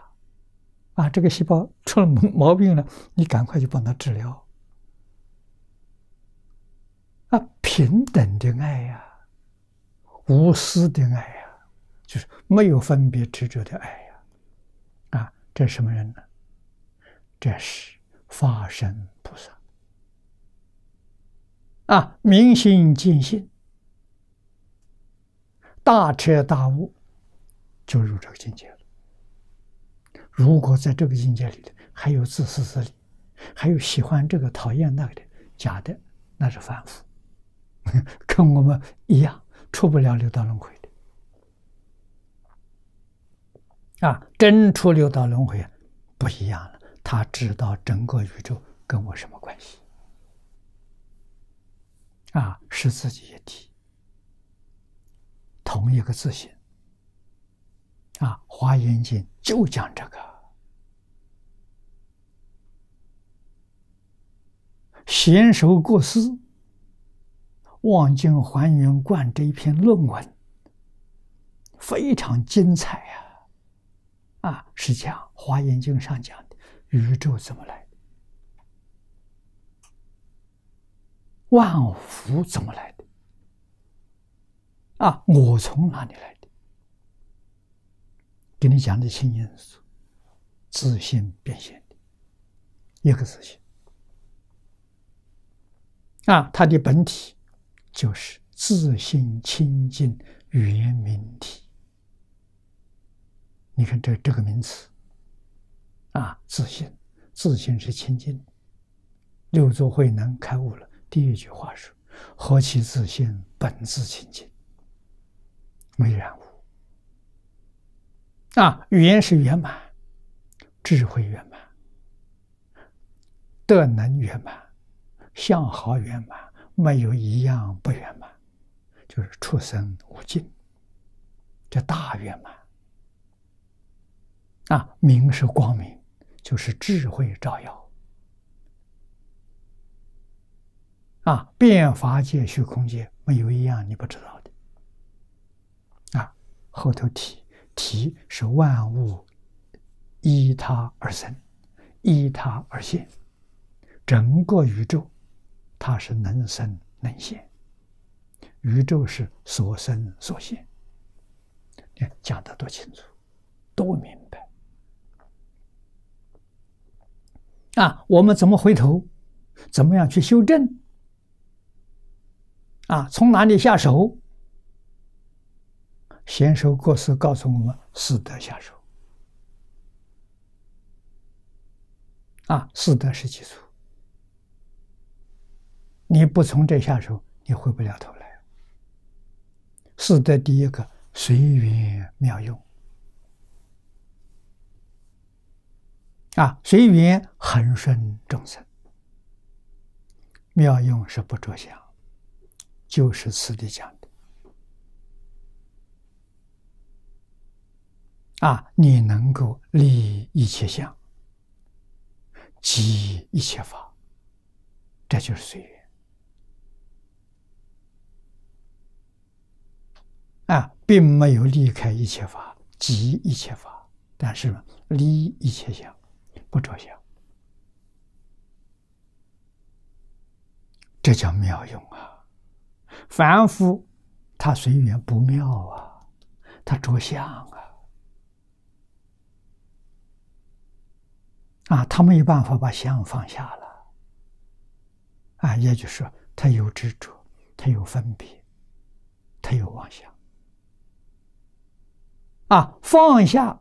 啊，这个细胞出了毛病了，你赶快去帮它治疗。啊，平等的爱呀、无私的爱呀、就是没有分别执着的爱呀、啊，这是什么人呢？这是法身菩萨。啊，明心见性，大彻大悟，就入这个境界了。 如果在这个境界里头还有自私自利，还有喜欢这个讨厌那个的假的，那是凡夫，跟我们一样出不了六道轮回的。啊，真出六道轮回不一样了，他知道整个宇宙跟我什么关系，啊，是自己一体，同一个自性。 啊，《华严经》就讲这个，贤首过思，望尽还原观这一篇论文非常精彩啊！啊，是讲《华严经》上讲的宇宙怎么来的，万物怎么来的，啊，我从哪里来的？ 给你讲的清清楚楚，自性变现的一个自性啊，它的本体就是自性清净圆明体。你看这个名词啊，自性，自性是清净。六祖慧能开悟了，第一句话是：何其自性本自清净，没染污。 啊，圆是圆满，智慧圆满，德能圆满，相好圆满，没有一样不圆满，就是畜生无尽，这大圆满。啊，明是光明，就是智慧照耀。啊，遍法界、虚空界，没有一样你不知道的。啊，后头提。 体是万物依它而生，依它而现。整个宇宙，它是能生能现。宇宙是所生所现。你看讲得多清楚，多明白啊！我们怎么回头？怎么样去修正？啊，从哪里下手？ 贤首过思告诉我们四德下手，啊，四德是基础。你不从这下手，你回不了头来。四德第一个随缘妙用，啊，随缘恒顺众生，妙用是不着相，就是此地讲的。 啊，你能够利一切相，即一切法，这就是随缘。啊，并没有离开一切法，即一切法，但是呢，离一切相，不着相，这叫妙用啊！凡夫他随缘不妙啊，他着相啊。 啊，他没有办法把相放下了，啊，也就是说，他有执着，他有分别，他有妄想，啊，放下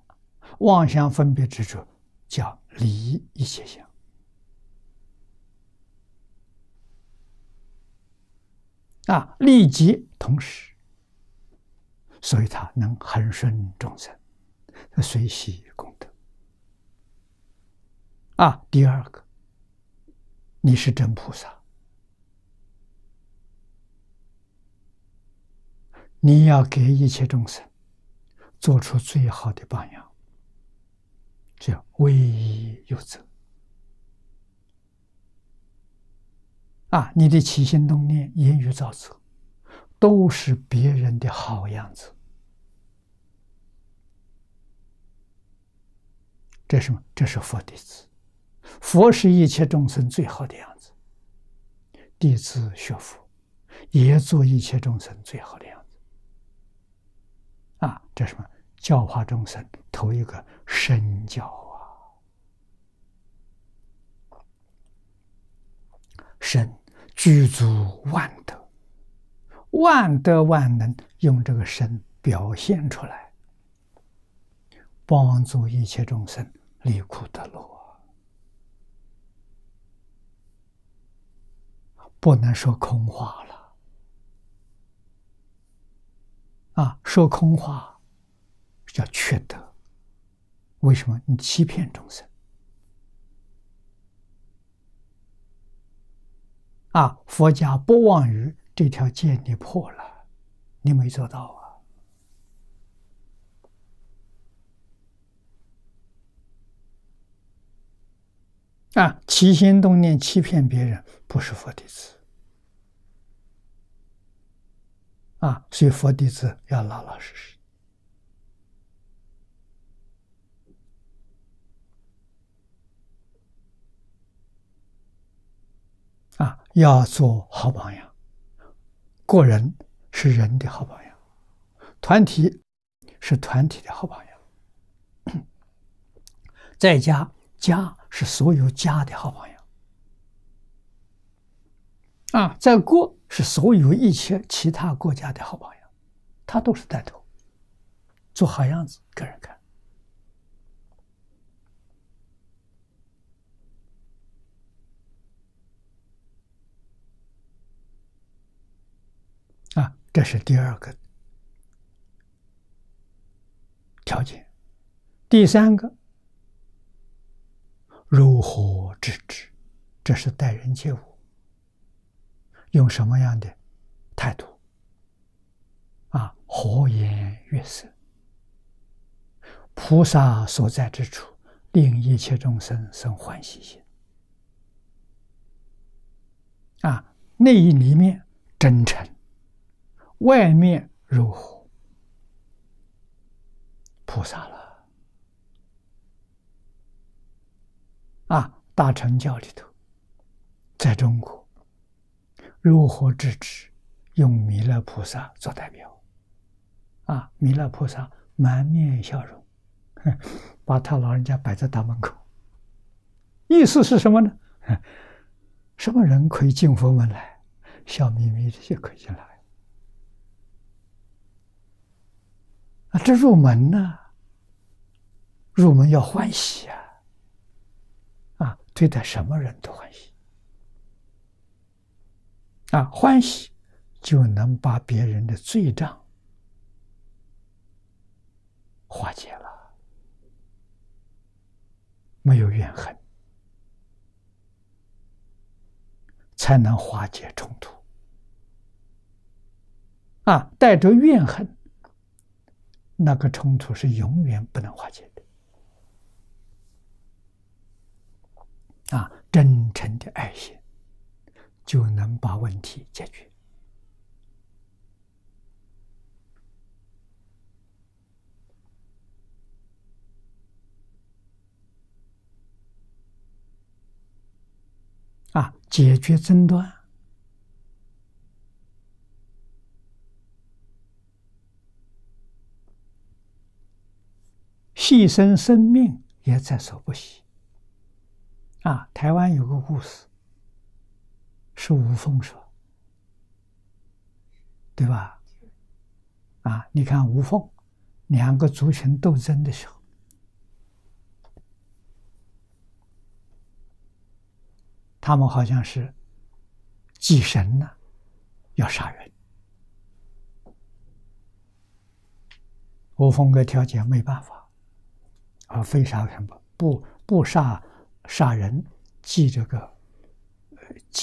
妄想、分别、执着，叫离一切相，啊，利己同时，所以他能恒顺众生，随喜功德。 啊，第二个，你是真菩萨，你要给一切众生做出最好的榜样，叫威仪有责。你的起心动念、言语造作，都是别人的好样子。这是什么？这是佛弟子。佛是一切众生最好的样子。弟子学佛，也做一切众生最好的样子。这是什么？教化众生，头一个身教啊，身具足万德，万德万能，用这个身表现出来，帮助一切众生离苦得乐。不能说空话了说空话叫缺德。为什么？你欺骗众生佛家不妄语，这条戒你破了，你没做到起心动念欺骗别人，不是佛弟子所以佛弟子要老老实实要做好榜样。个人是人的好榜样，团体是团体的好榜样，在家是所有家的好榜样在国是所有一切其他国家的好榜样，他都是带头做好样子给人看这是第二个条件。第三个，柔和致知，这是待人接物用什么样的态度和颜悦色。菩萨所在之处，令一切众生生欢喜心内里面真诚，外面柔和，菩萨了大乘教里头，在中国柔和致知，用弥勒菩萨做代表弥勒菩萨满面笑容，把他老人家摆在大门口，意思是什么呢？什么人可以进佛门来？笑眯眯的就可以进来这入门呢，入门要欢喜对待什么人都欢喜欢喜就能把别人的罪障化解了，没有怨恨，才能化解冲突带着怨恨，那个冲突是永远不能化解的真诚的爱心就能把问题解决解决争端牺牲生命也在所不惜台湾有个故事，是吴凤说，对吧？你看吴凤两个族群斗争的时候，他们好像是祭神呢，要杀人。吴凤哥调解没办法，非杀人不杀。杀人祭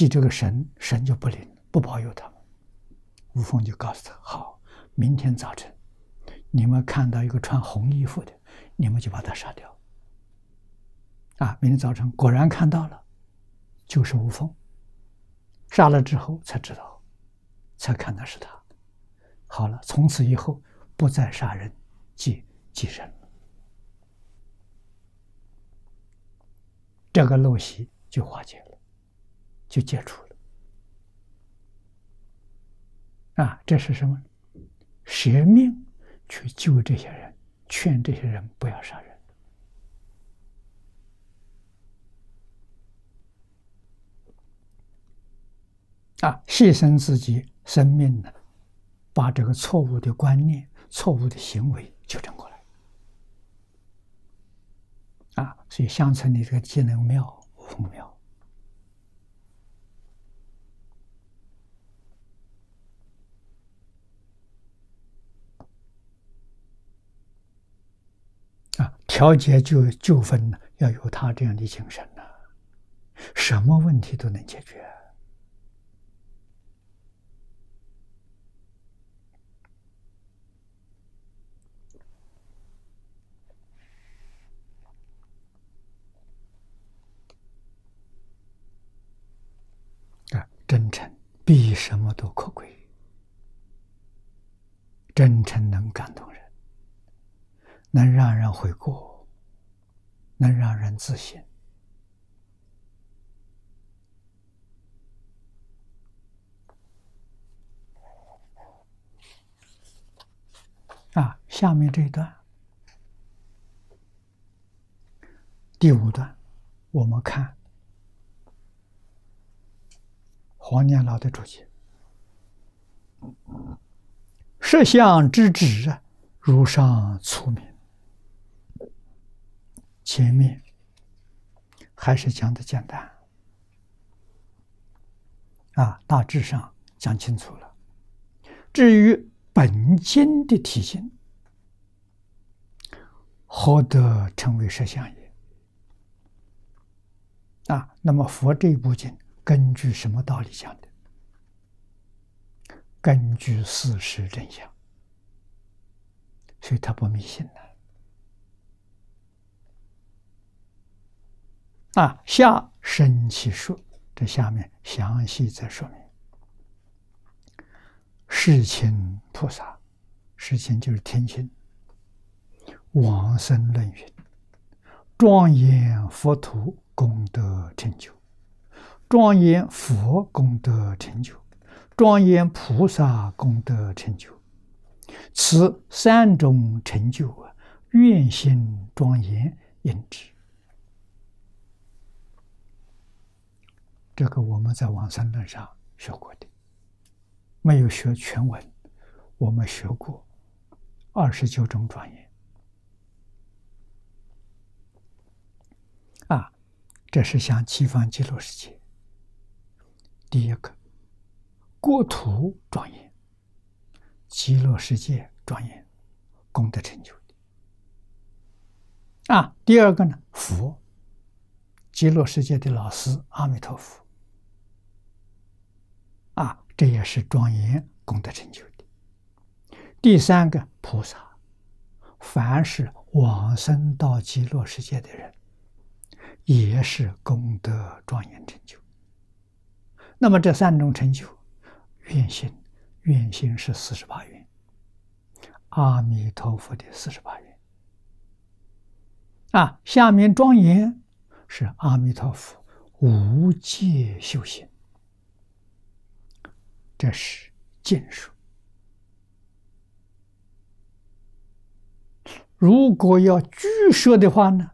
这个神，神就不保佑他们。吴凤就告诉他，好，明天早晨，你们看到一个穿红衣服的，你们就把他杀掉。啊，明天早晨果然看到了，就是吴凤。杀了之后才知道，才看到是他。好了，从此以后不再杀人，祭神了。这个陋习就化解了，就解除了。 啊，这是什么？舍命去救这些人，劝这些人不要杀人。啊，牺牲自己生命呢，把这个错误的观念、错误的行为纠正过来。啊，所以乡村里这个技能庙、吴凤庙。 调解纠纷呢，要有他这样的精神呢，什么问题都能解决。啊，真诚比什么都可贵，真诚能感动人。 能让人悔过，能让人自省。啊，下面这一段，第五段，我们看黄念老的注解：“摄像之旨啊，如上粗明。” 前面还是讲的简单啊，大致上讲清楚了。至于本经的题经，何得成为摄像也？啊，那么佛这部经根据什么道理讲的？根据事实真相，所以他不迷信了。 啊，下生其说，这下面详细再说明。世亲菩萨，世亲就是天亲。往生论云：庄严佛土功德成就，庄严佛功德成就，庄严菩萨功德成就。此三种成就啊，愿心庄严应之。 这个我们在往生论上学过的，没有学全文，我们学过29种庄严。啊，这是向西方极乐世界。第一个，国土庄严，极乐世界庄严，功德成就的。啊，第二个呢，佛，极乐世界的老师阿弥陀佛。 啊，这也是庄严功德成就的。第三个菩萨，凡是往生到极乐世界的人，也是功德庄严成就。那么这三种成就，愿心，愿心是48愿，阿弥陀佛的48愿。啊，下面庄严是阿弥陀佛无界修行。 这是净说。如果要俱舍的话呢，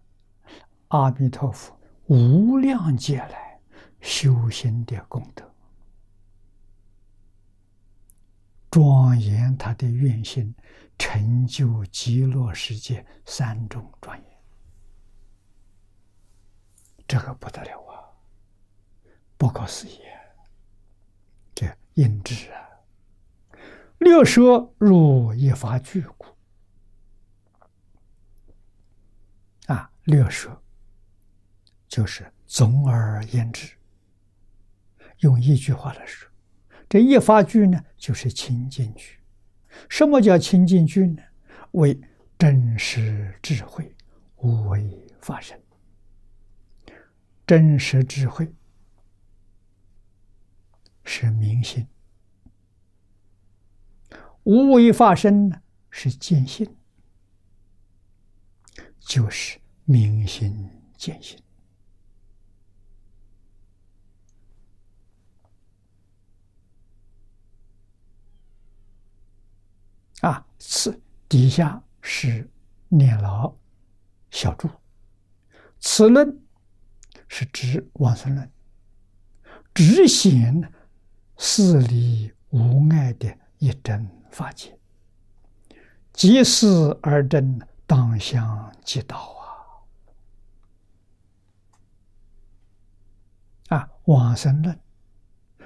阿弥陀佛无量劫来修行的功德，庄严他的愿心，成就极乐世界三种庄严，这个不得了啊，不可思议。 应之啊，六说入一法具故。啊，六说就是总而言之，用一句话来说，这一法具呢，就是清净具，什么叫清净句呢？为真实智慧，无为法身。真实智慧是明心，无为法身呢是见性，就是明心见性。 啊，此底下是念老小注，此论是指王孙论，只显事理无碍的一真法界，即事而真，当相即道啊！啊，王孙论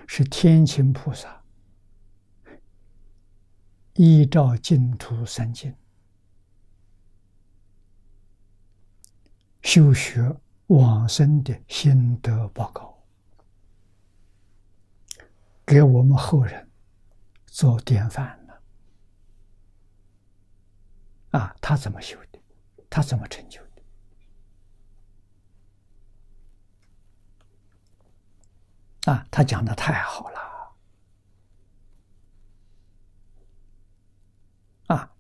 是天亲菩萨。 依照净土三经修学往生的心得报告，给我们后人做典范了。啊，他怎么修的？他怎么成就的？啊，他讲的太好了。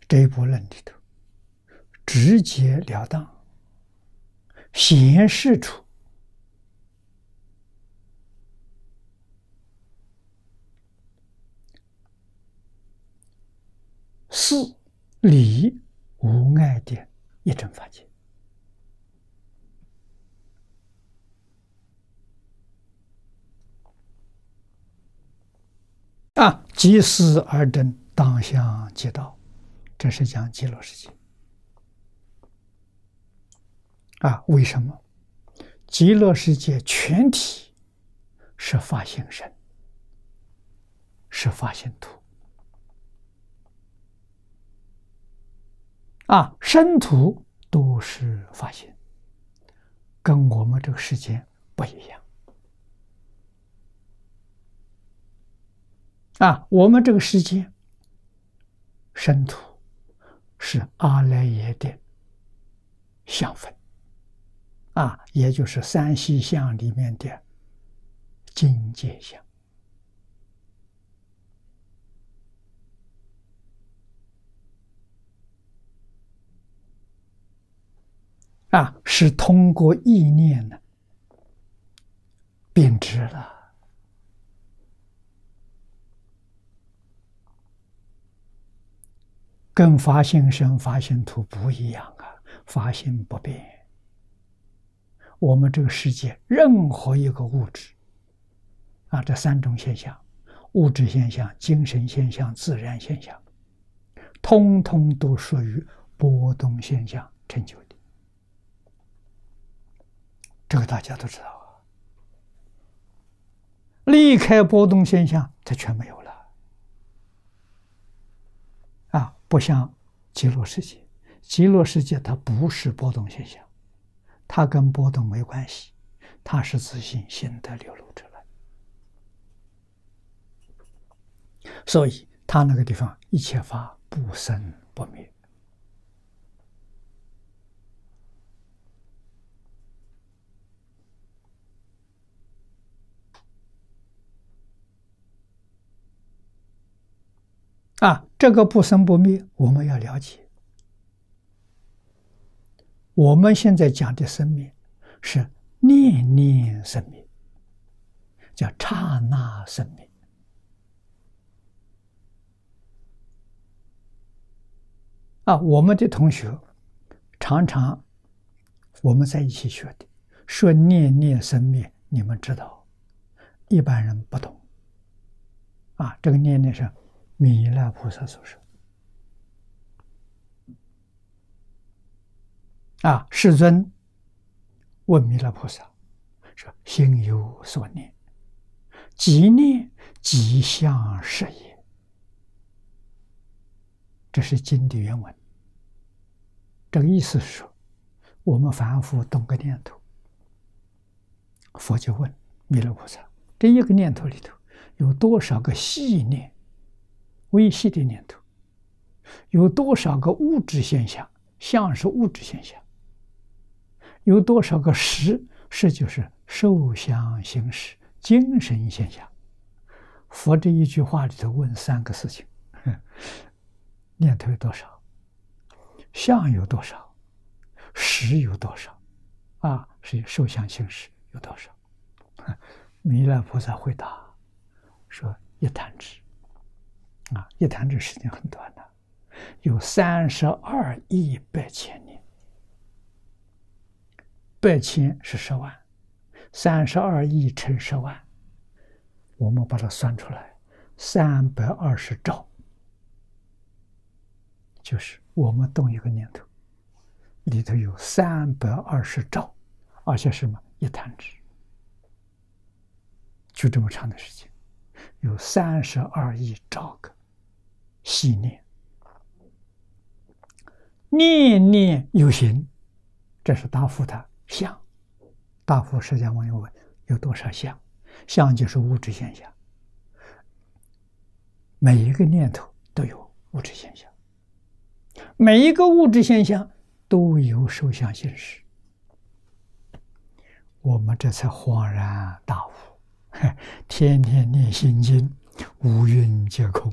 这一部论里头，直截了当显示出事理无碍的一真法界。啊，即事而真，当相即道。 这是讲极乐世界啊？为什么极乐世界全体是法性身，是法性土啊？身土都是法性，跟我们这个世界不一样啊！我们这个世界身土。 是阿赖耶的相分，啊，也就是三细相里面的境界相，啊，是通过意念呢变质了。 跟法性身、法性土不一样啊，法性不变。我们这个世界任何一个物质，啊，这三种现象：物质现象、精神现象、自然现象，通通都属于波动现象成就的。这个大家都知道啊。离开波动现象，它全没有了。 不像极乐世界，极乐世界它不是波动现象，它跟波动没关系，它是自信心的流露出来。所以它那个地方一切法不生不灭，啊。 这个不生不灭，我们要了解。我们现在讲的生灭是念念生灭，叫刹那生灭。啊，我们的同学常常我们在一起学的，说念念生灭，你们知道，一般人不懂。啊，这个念念是。 弥勒菩萨所说：“啊，世尊问弥勒菩萨说：‘心有所念，即念即相是也。’这是经的原文。这个意思是说，我们凡夫动个念头，佛就问弥勒菩萨：这一个念头里头有多少个细念？” 微细的念头，有多少个物质现象？相是物质现象。有多少个识？识就是受想行识，精神现象。佛这一句话里头问三个事情：念头有多少？相有多少？识有多少？是受想行识有多少？弥勒菩萨回答说：“一弹指。”一弹指时间很短的，有32亿百千年。百千是10万，32亿乘10万，我们把它算出来，320兆。就是我们动一个念头，里头有320兆，而且什么一弹指，就这么长的时间，有32亿兆个细念，念念有形。这是大富的相。大富释迦牟尼问有多少相？相就是物质现象，每一个念头都有物质现象，每一个物质现象都有受想行识。我们这才恍然大悟，天天念心经，五蕴皆空。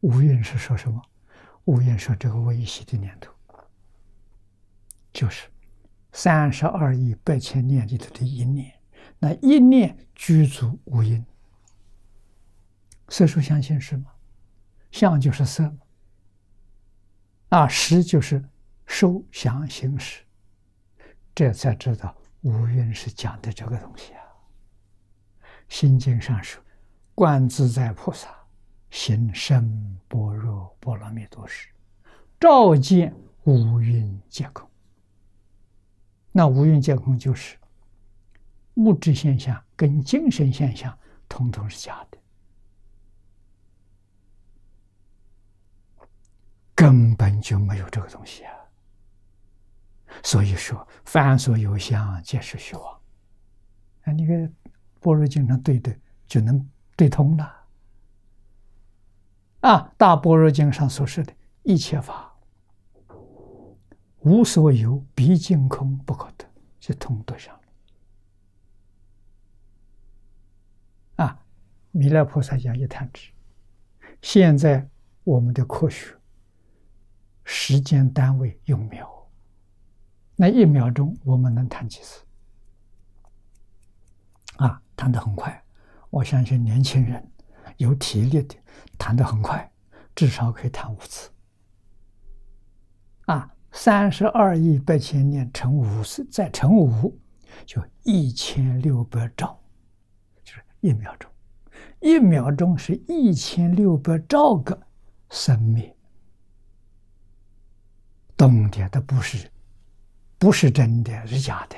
五蕴是说什么？五蕴说这个微细的念头，就是32亿百千念里头的一念，那一念具足五蕴。色受想行识嘛，相就是色嘛，识就是受想行识，这才知道五蕴是讲的这个东西啊。心经上说，观自在菩萨行深般若波罗蜜多时，照见五蕴皆空。那五蕴皆空就是物质现象跟精神现象统统是假的，根本就没有这个东西啊。所以说凡所有相皆是虚妄，你看般若经常对的就能对通了大般若经上所说的一切法无所有，毕竟空不可得，就通对上了弥勒菩萨讲一弹指。现在我们的科学时间单位用秒，那一秒钟我们能弹几次？弹得很快。我相信年轻人有体力的弹得很快，至少可以弹5次。32亿百千年乘5次，再乘5就1600兆，就是一秒钟。一秒钟是1600兆个生灭。懂的它不是真的，是假的。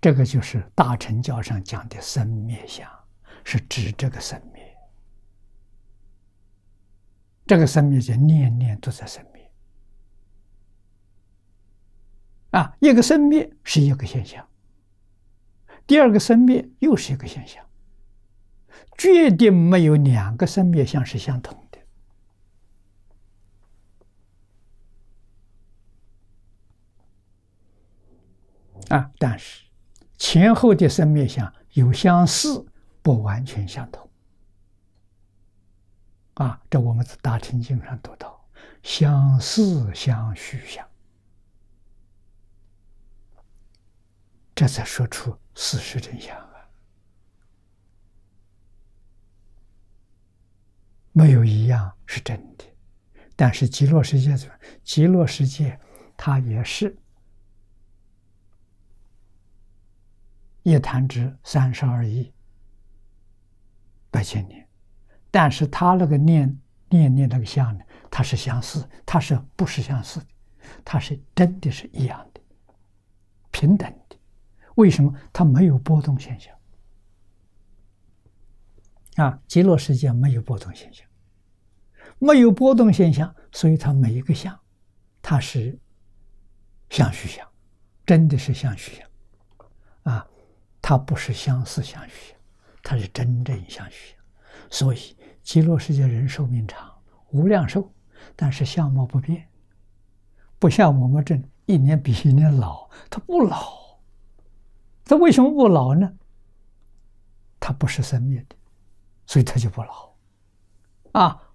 这个就是大乘教上讲的生灭相，是指这个生灭。这个生灭就念念都在生灭。一个生灭是一个现象，第二个生灭又是一个现象，绝对没有两个生灭相是相同的。但是前后的生灭相有相似，不完全相同。这我们在大乘经上读到相似相续相，这才说出事实真相没有一样是真的。但是极乐世界怎么？极乐世界它也是一弹指32亿百千年，但是他那个念那个相呢，它是相似，它是不是相似的？它是真的是一样的，平等的。为什么？它没有波动现象。极乐世界没有波动现象，没有波动现象，所以它每一个相，它是相续相，真的是相续相。它不是相似相续，它是真正相续。所以极乐世界人寿命长，无量寿，但是相貌不变，不像我们这一年比一年老，他不老。他为什么不老呢？他不是生灭的，所以他就不老。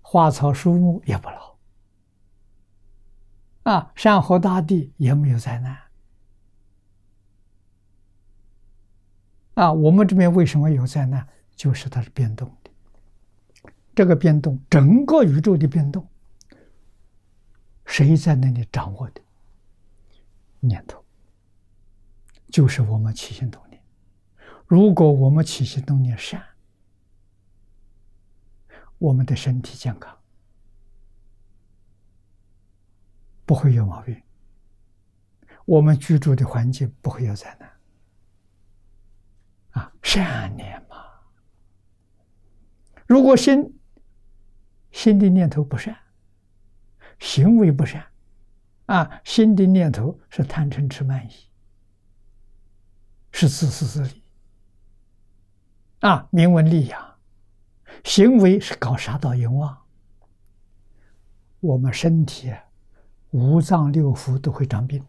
花草树木也不老。山河大地也没有灾难。我们这边为什么有灾难？就是它是变动的。这个变动，整个宇宙的变动，谁在那里掌握的？念头，就是我们起心动念。如果我们起心动念善，我们的身体健康，不会有毛病，我们居住的环境不会有灾难。善念嘛。如果心的念头不善，行为不善，心的念头是贪嗔痴慢疑，是自私自利，名闻利养，行为是搞杀盗淫妄，我们身体五脏六腑都会长病，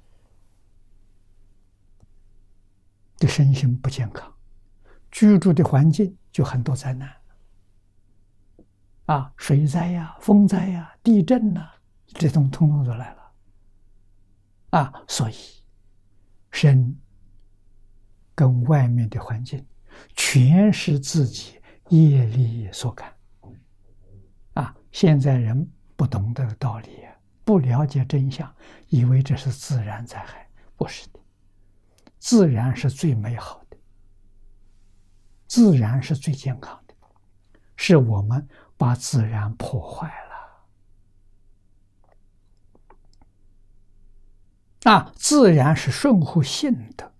对身心不健康。居住的环境就很多灾难，水灾呀、风灾呀、地震呐，这种统统都来了，所以身跟外面的环境全是自己业力所感，现在人不懂得道理，不了解真相，以为这是自然灾害，不是的，自然是最美好的。自然是最健康的，是我们把自然破坏了。自然是顺乎性的。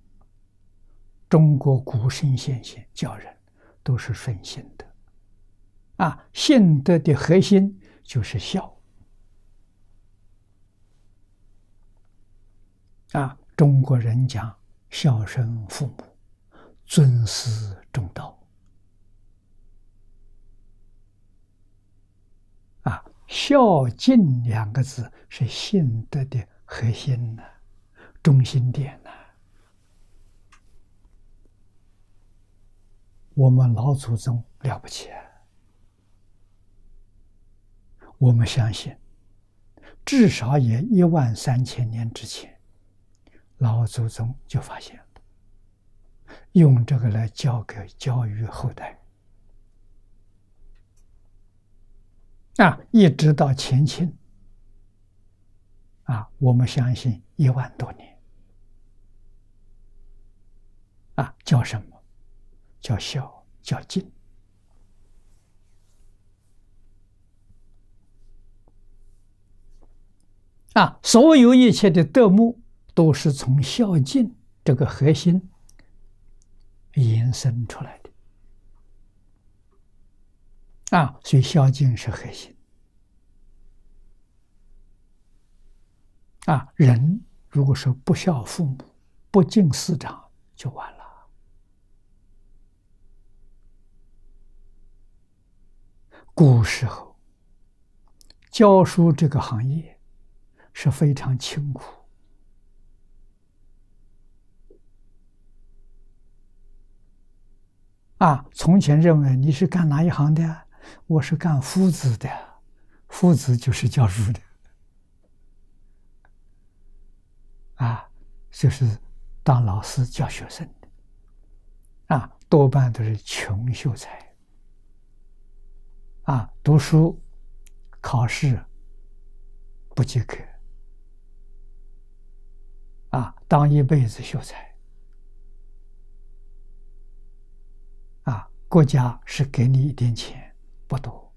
中国古圣先贤教人都是顺性的。性德的核心就是孝。中国人讲孝顺父母，尊师重道，孝敬两个字是信德的核心中心点。我们老祖宗了不起，我们相信，至少也13000年之前，老祖宗就发现。用这个来教育后代，一直到前清，我们相信10000多年，叫什么？叫孝，叫敬。所有一切的德目都是从孝敬这个核心延伸出来的，所以孝敬是核心。人如果说不孝父母，不敬师长，就完了。古时候教书这个行业是非常清苦。从前认为你是干哪一行的？我是干夫子的，夫子就是教书的，就是当老师教学生的，多半都是穷秀才，读书考试不及格，当一辈子秀才。国家是给你一点钱，不多，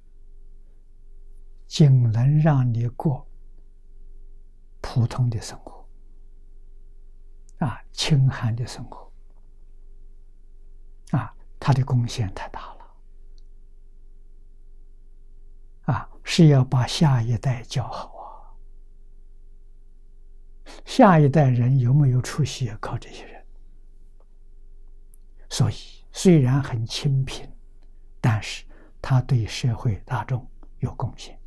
仅能让你过普通的生活，清寒的生活，他的贡献太大了，是要把下一代教好。下一代人有没有出息，靠这些人。所以虽然很清贫，但是他对社会大众有贡献，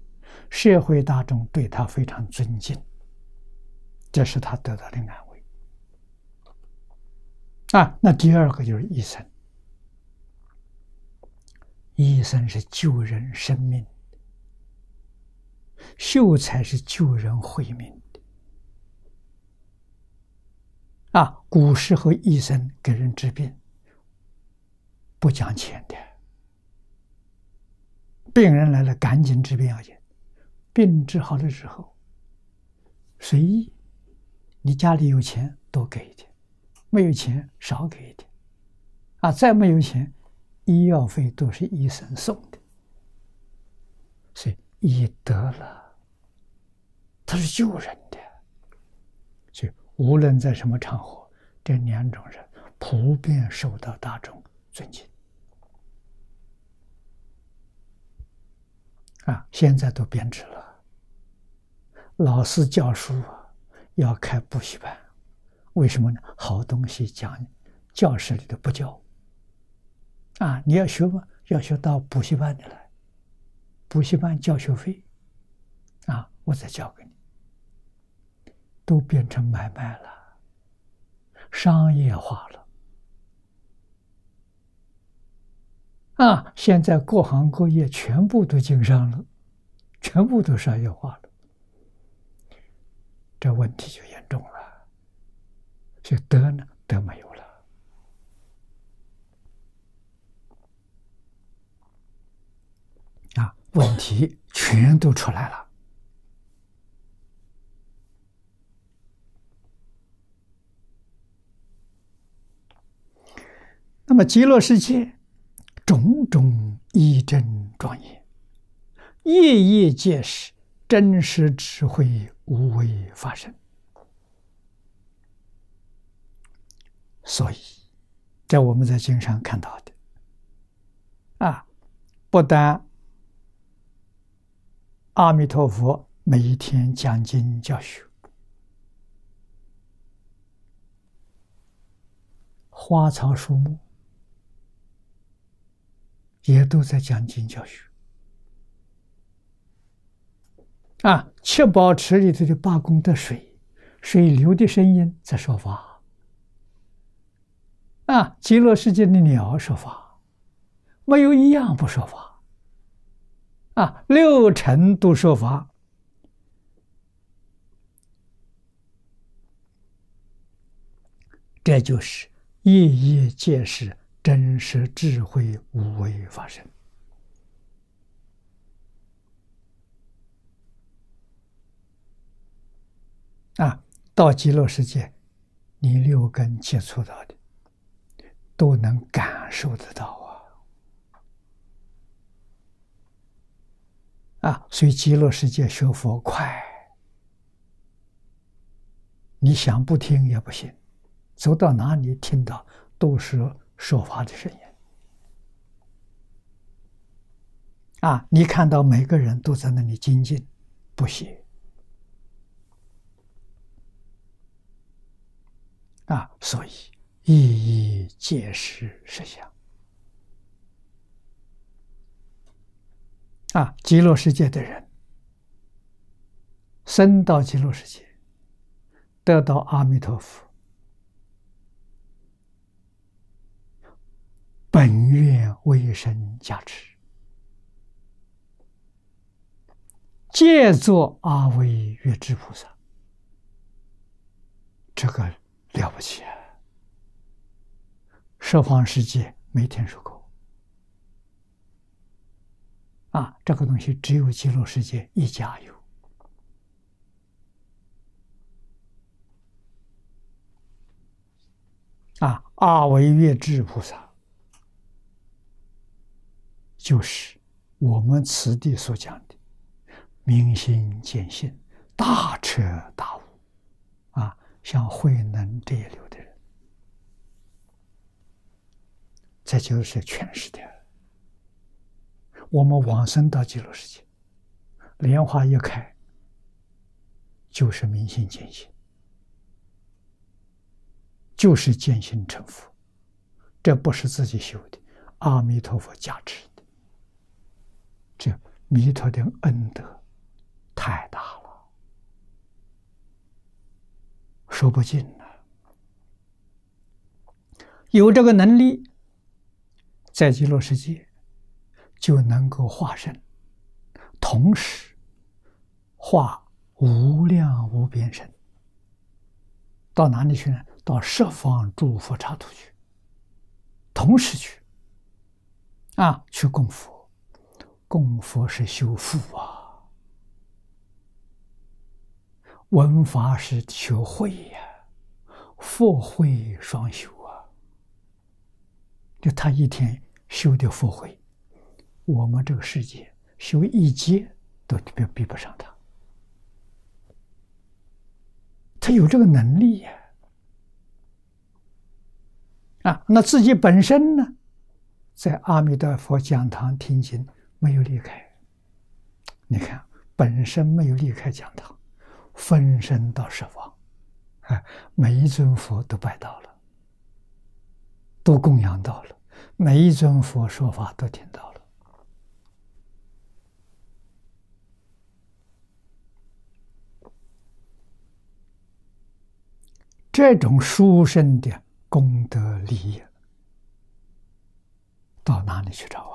社会大众对他非常尊敬，这是他得到的安慰。那第二个就是医生，医生是救人生命的，秀才是救人慧命的。古时候医生给人治病不讲钱的，病人来了赶紧治病要紧，病治好了之后随意，你家里有钱多给一点，没有钱少给一点，再没有钱医药费都是医生送的，所以医得了他是救人的。所以无论在什么场合，这两种人普遍受到大众尊敬。现在都编制了，老师教书要开补习班，为什么呢？好东西讲教室里头不教，你要学吗？要学到补习班里来，补习班交学费，我再教给你。都变成买卖了，商业化了，现在各行各业全部都经商了，全部都商业化了。这问题就严重了，所以德呢，德没有了。问题全都出来了。那么极乐世界种种依真庄严，夜夜皆是真实智慧无为发生。所以这我们在经上看到的，不但阿弥陀佛每一天讲经教学，花草树木也都在讲经教学。七宝池里头的八功德水，水流的声音在说法。极乐世界的鸟说法，没有一样不说法。六尘都说法。这就是夜夜皆是真实智慧无为发生。到极乐世界，你六根接触到的都能感受得到所以极乐世界学佛快，你想不听也不行，走到哪里听到都是说法的声音。你看到每个人都在那里精进不懈。所以一一皆是实相。极乐世界的人生到极乐世界，得到阿弥陀佛本愿威神加持，借作阿惟越致菩萨，这个了不起啊！十方世界没听说过。这个东西只有极乐世界一家有。阿惟越致菩萨就是我们此地所讲的明心见性，大彻大悟，像慧能这一流的人，这就是全世界。我们往生到极乐世界，莲花一开，就是明心见性，就是见性成佛。这不是自己修的，阿弥陀佛加持的。这弥陀的恩德太大了，说不尽呐。有这个能力，在极乐世界就能够化身，同时化无量无边身。到哪里去呢？到十方诸佛刹土去，同时去啊，去供佛。供佛是修福啊，闻法是求慧呀、佛慧双修啊。就他一天修的佛慧，我们这个世界修一劫都比不上他。他有这个能力呀、那自己本身呢，在阿弥陀佛讲堂听经没有离开，你看本身没有离开讲堂，分身到十方，每一尊佛都拜到了，都供养到了，每一尊佛说法都听到了，这种殊胜的功德利益到哪里去找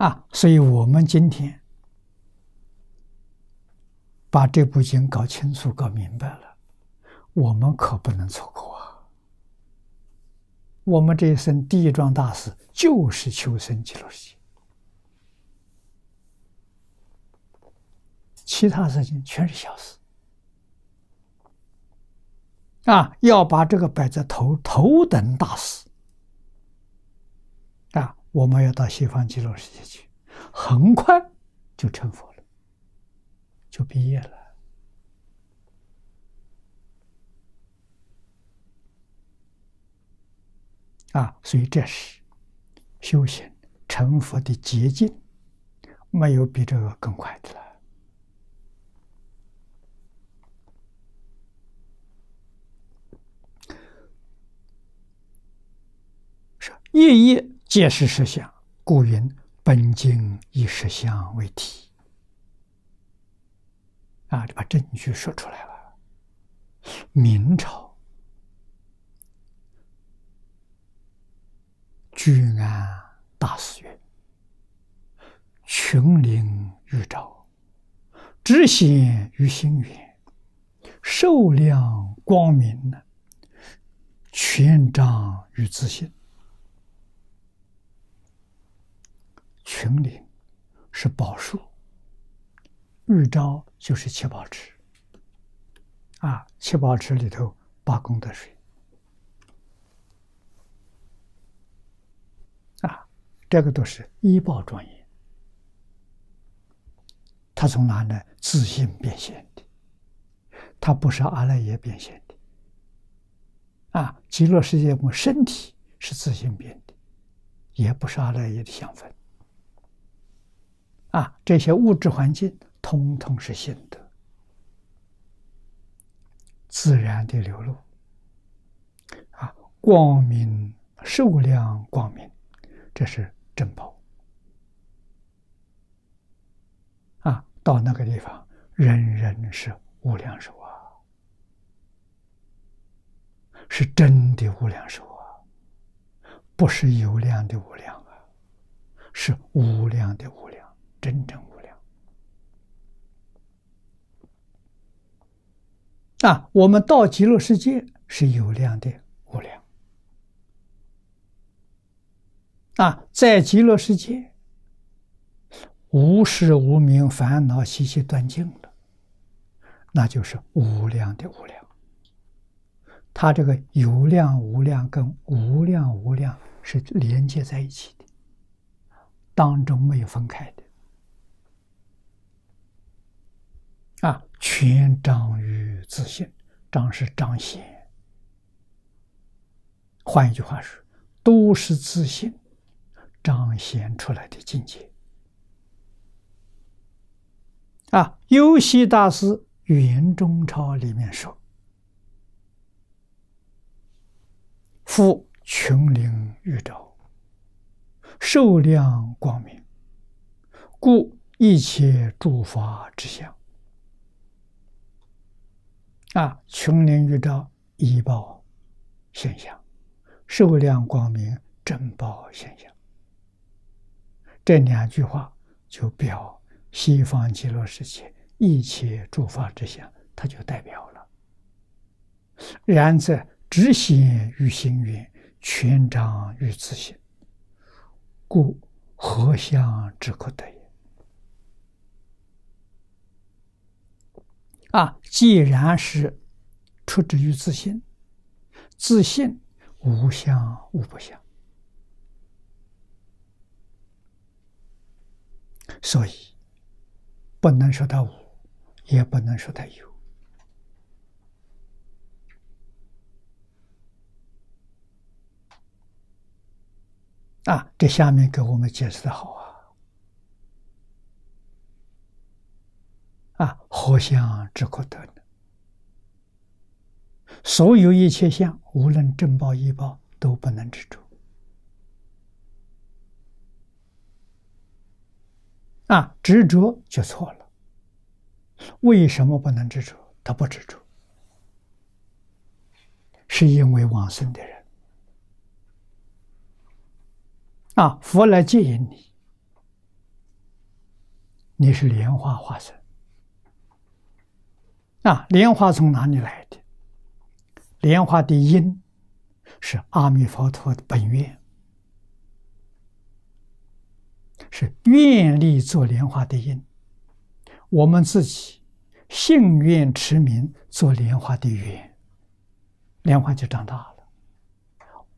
啊？所以我们今天把这部经搞清楚、搞明白了，我们可不能错过啊！我们这一生第一桩大事就是求生极乐世界，其他事情全是小事。要把这个摆在头等大事啊！我们要到西方极乐世界去，很快就成佛了，就毕业了。所以这是修行成佛的捷径，没有比这个更快的了。业业皆是实相，故云本经以实相为体。就把证据说出来了。明朝居安大寺院，群灵于照，直显于心源，受量光明，权彰于自信。群灵是宝树，玉照就是七宝池七宝池里头八功德水这个都是依报庄严，它从哪呢？自性变现的，它不是阿赖耶变现的极乐世界我身体是自性变的，也不是阿赖耶的相分这些物质环境通通是心得自然的流露光明受量光明，这是珍宝到那个地方人人是无量寿是真的无量寿不是有量的无量是无量的无量，真正无量我们到极乐世界是有量的无量在极乐世界无始无明烦恼习气断尽了，那就是无量的无量。它这个有量无量跟无量无量是连接在一起的，当中没有分开的权彰于自性，彰是彰显。换一句话说，都是自性彰显出来的境界。优西大师《圆中钞》里面说：“夫群灵欲照，受量光明，故一切诸法之相穷尽于照一报现象，受量光明真报现象。这两句话就表西方极乐世界一切诸法之相，它就代表了。然则执显于心愿，权长于自性，故何相之可得也？既然是出之于自性，自性无相无不相，所以不能说它无，也不能说它有。这下面给我们解释的好何相之可得呢？所有一切相，无论正报异报，都不能知足。执着就错了。为什么不能执着？他不执着，是因为往生的人佛来接引你，你是莲花化身莲花从哪里来的？莲花的因是阿弥陀佛的本愿，是愿力做莲花的因，我们自己信愿持名做莲花的缘，莲花就长大了。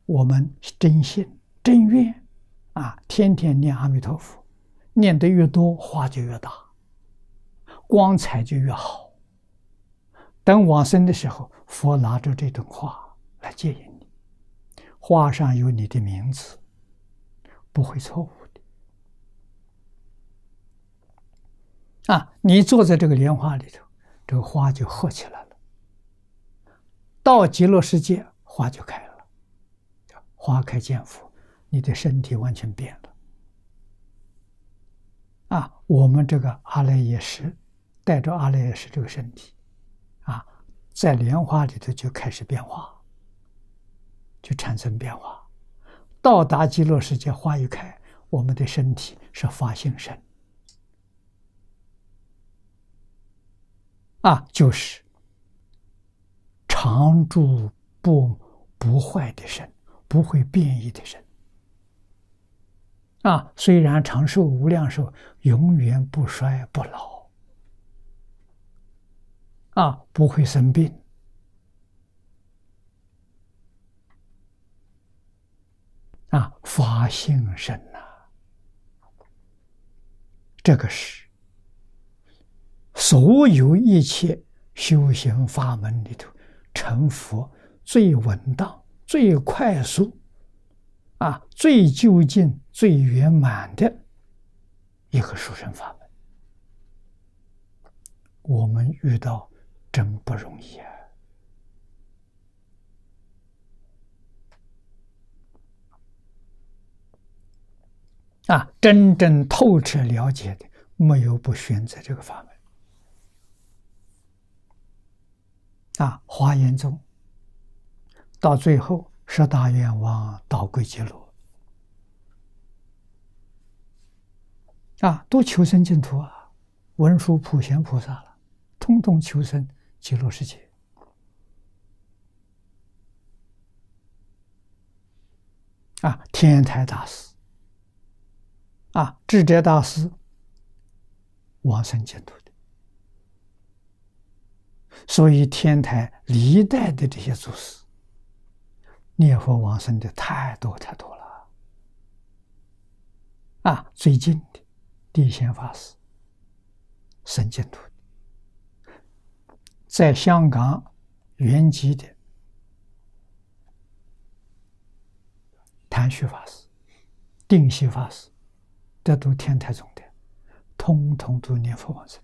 我们真信真愿天天念阿弥陀佛，念得越多，花就越大，光彩就越好。等往生的时候，佛拿着这种花来接引你，花上有你的名字，不会错误的。你坐在这个莲花里头，这个花就合起来了。到极乐世界，花就开了，花开见佛，你的身体完全变了。我们这个阿赖耶识，带着阿赖耶识这个身体在莲花里头就开始变化，就产生变化。到达极乐世界，花一开，我们的身体是法性身就是常住不坏的身，不会变异的身虽然长寿无量寿，永远不衰不老不会生病法性身这个是所有一切修行法门里头成佛最稳当、最快速最究竟、最圆满的一个殊胜法门。我们遇到真不容易真正透彻了解的，没有不选择这个法门华严宗到最后十大愿望导归极乐都求生净土文殊普贤菩萨了，通通求生极乐世界天台大师智者大师往生净土的。所以天台历代的这些祖师念佛往生的太多太多了最近的地贤法师生净土的，在香港原籍的谭旭法师、定西法师，这都天台宗的，通通都念佛往生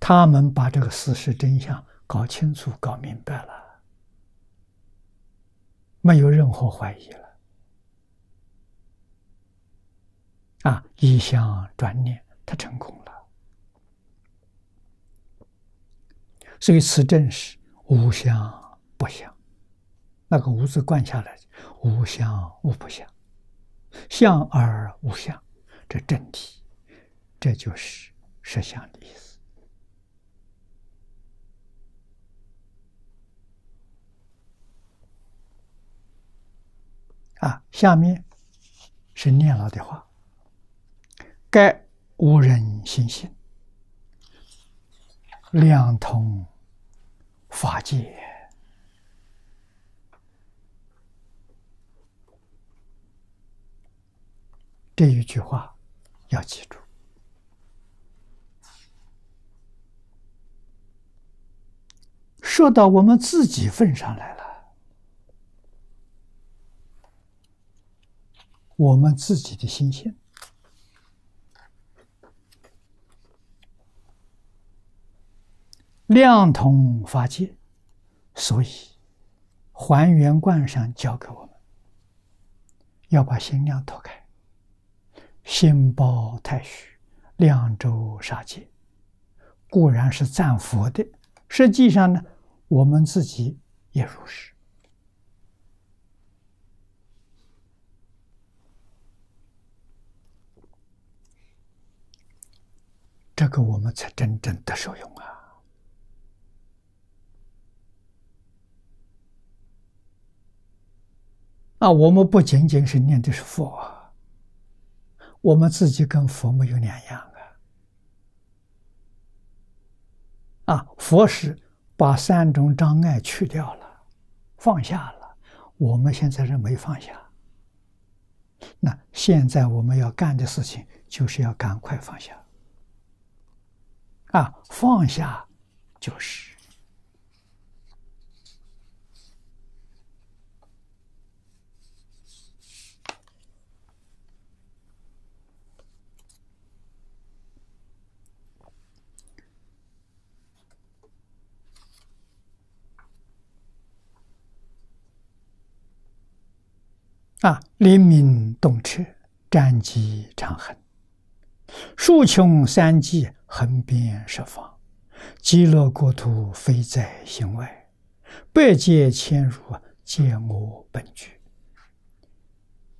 他们把这个事实真相搞清楚、搞明白了。没有任何怀疑了。啊，一向转念，他成功了。所以此正是无相不相，那个无字贯下来，无相无不相，相而无相，这正体。 这就是实相的意思。啊，下面是念老的话：“盖无人心性，量通法界。”这一句话要记住。 说到我们自己份上来了，我们自己的心性，量通法界，所以《还原观》上教给我们，要把心量拓开，心包太虚，量周杀界，固然是赞佛的，实际上呢。 我们自己也如是这个我们才真正的受用啊！啊，我们不仅仅是念的是佛啊，我们自己跟佛没有两样啊！啊，佛是。 把三种障碍去掉了，放下了。我们现在是没放下。那现在我们要干的事情，就是要赶快放下。啊，放下就是灵敏动彻，湛极长恒，数穷三际，横遍十方。极乐国土，非在心外。百界迁入，皆我本具。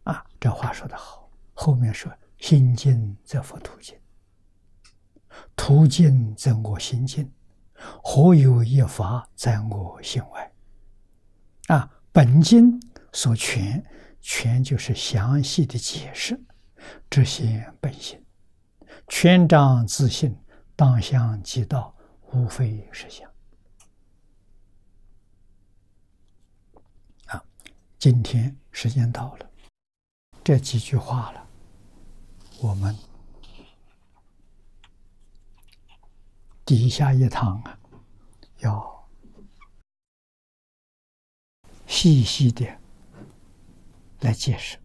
啊，这话说得好。后面说：心净则佛土净，土净则我心净。何有一法在我心外？啊，本经所全。 全就是详细的解释，知显本性，全掌自性，当相即道，无非是相。啊，今天时间到了，这几句话了，我们底下一堂啊，要细细的。 来解释。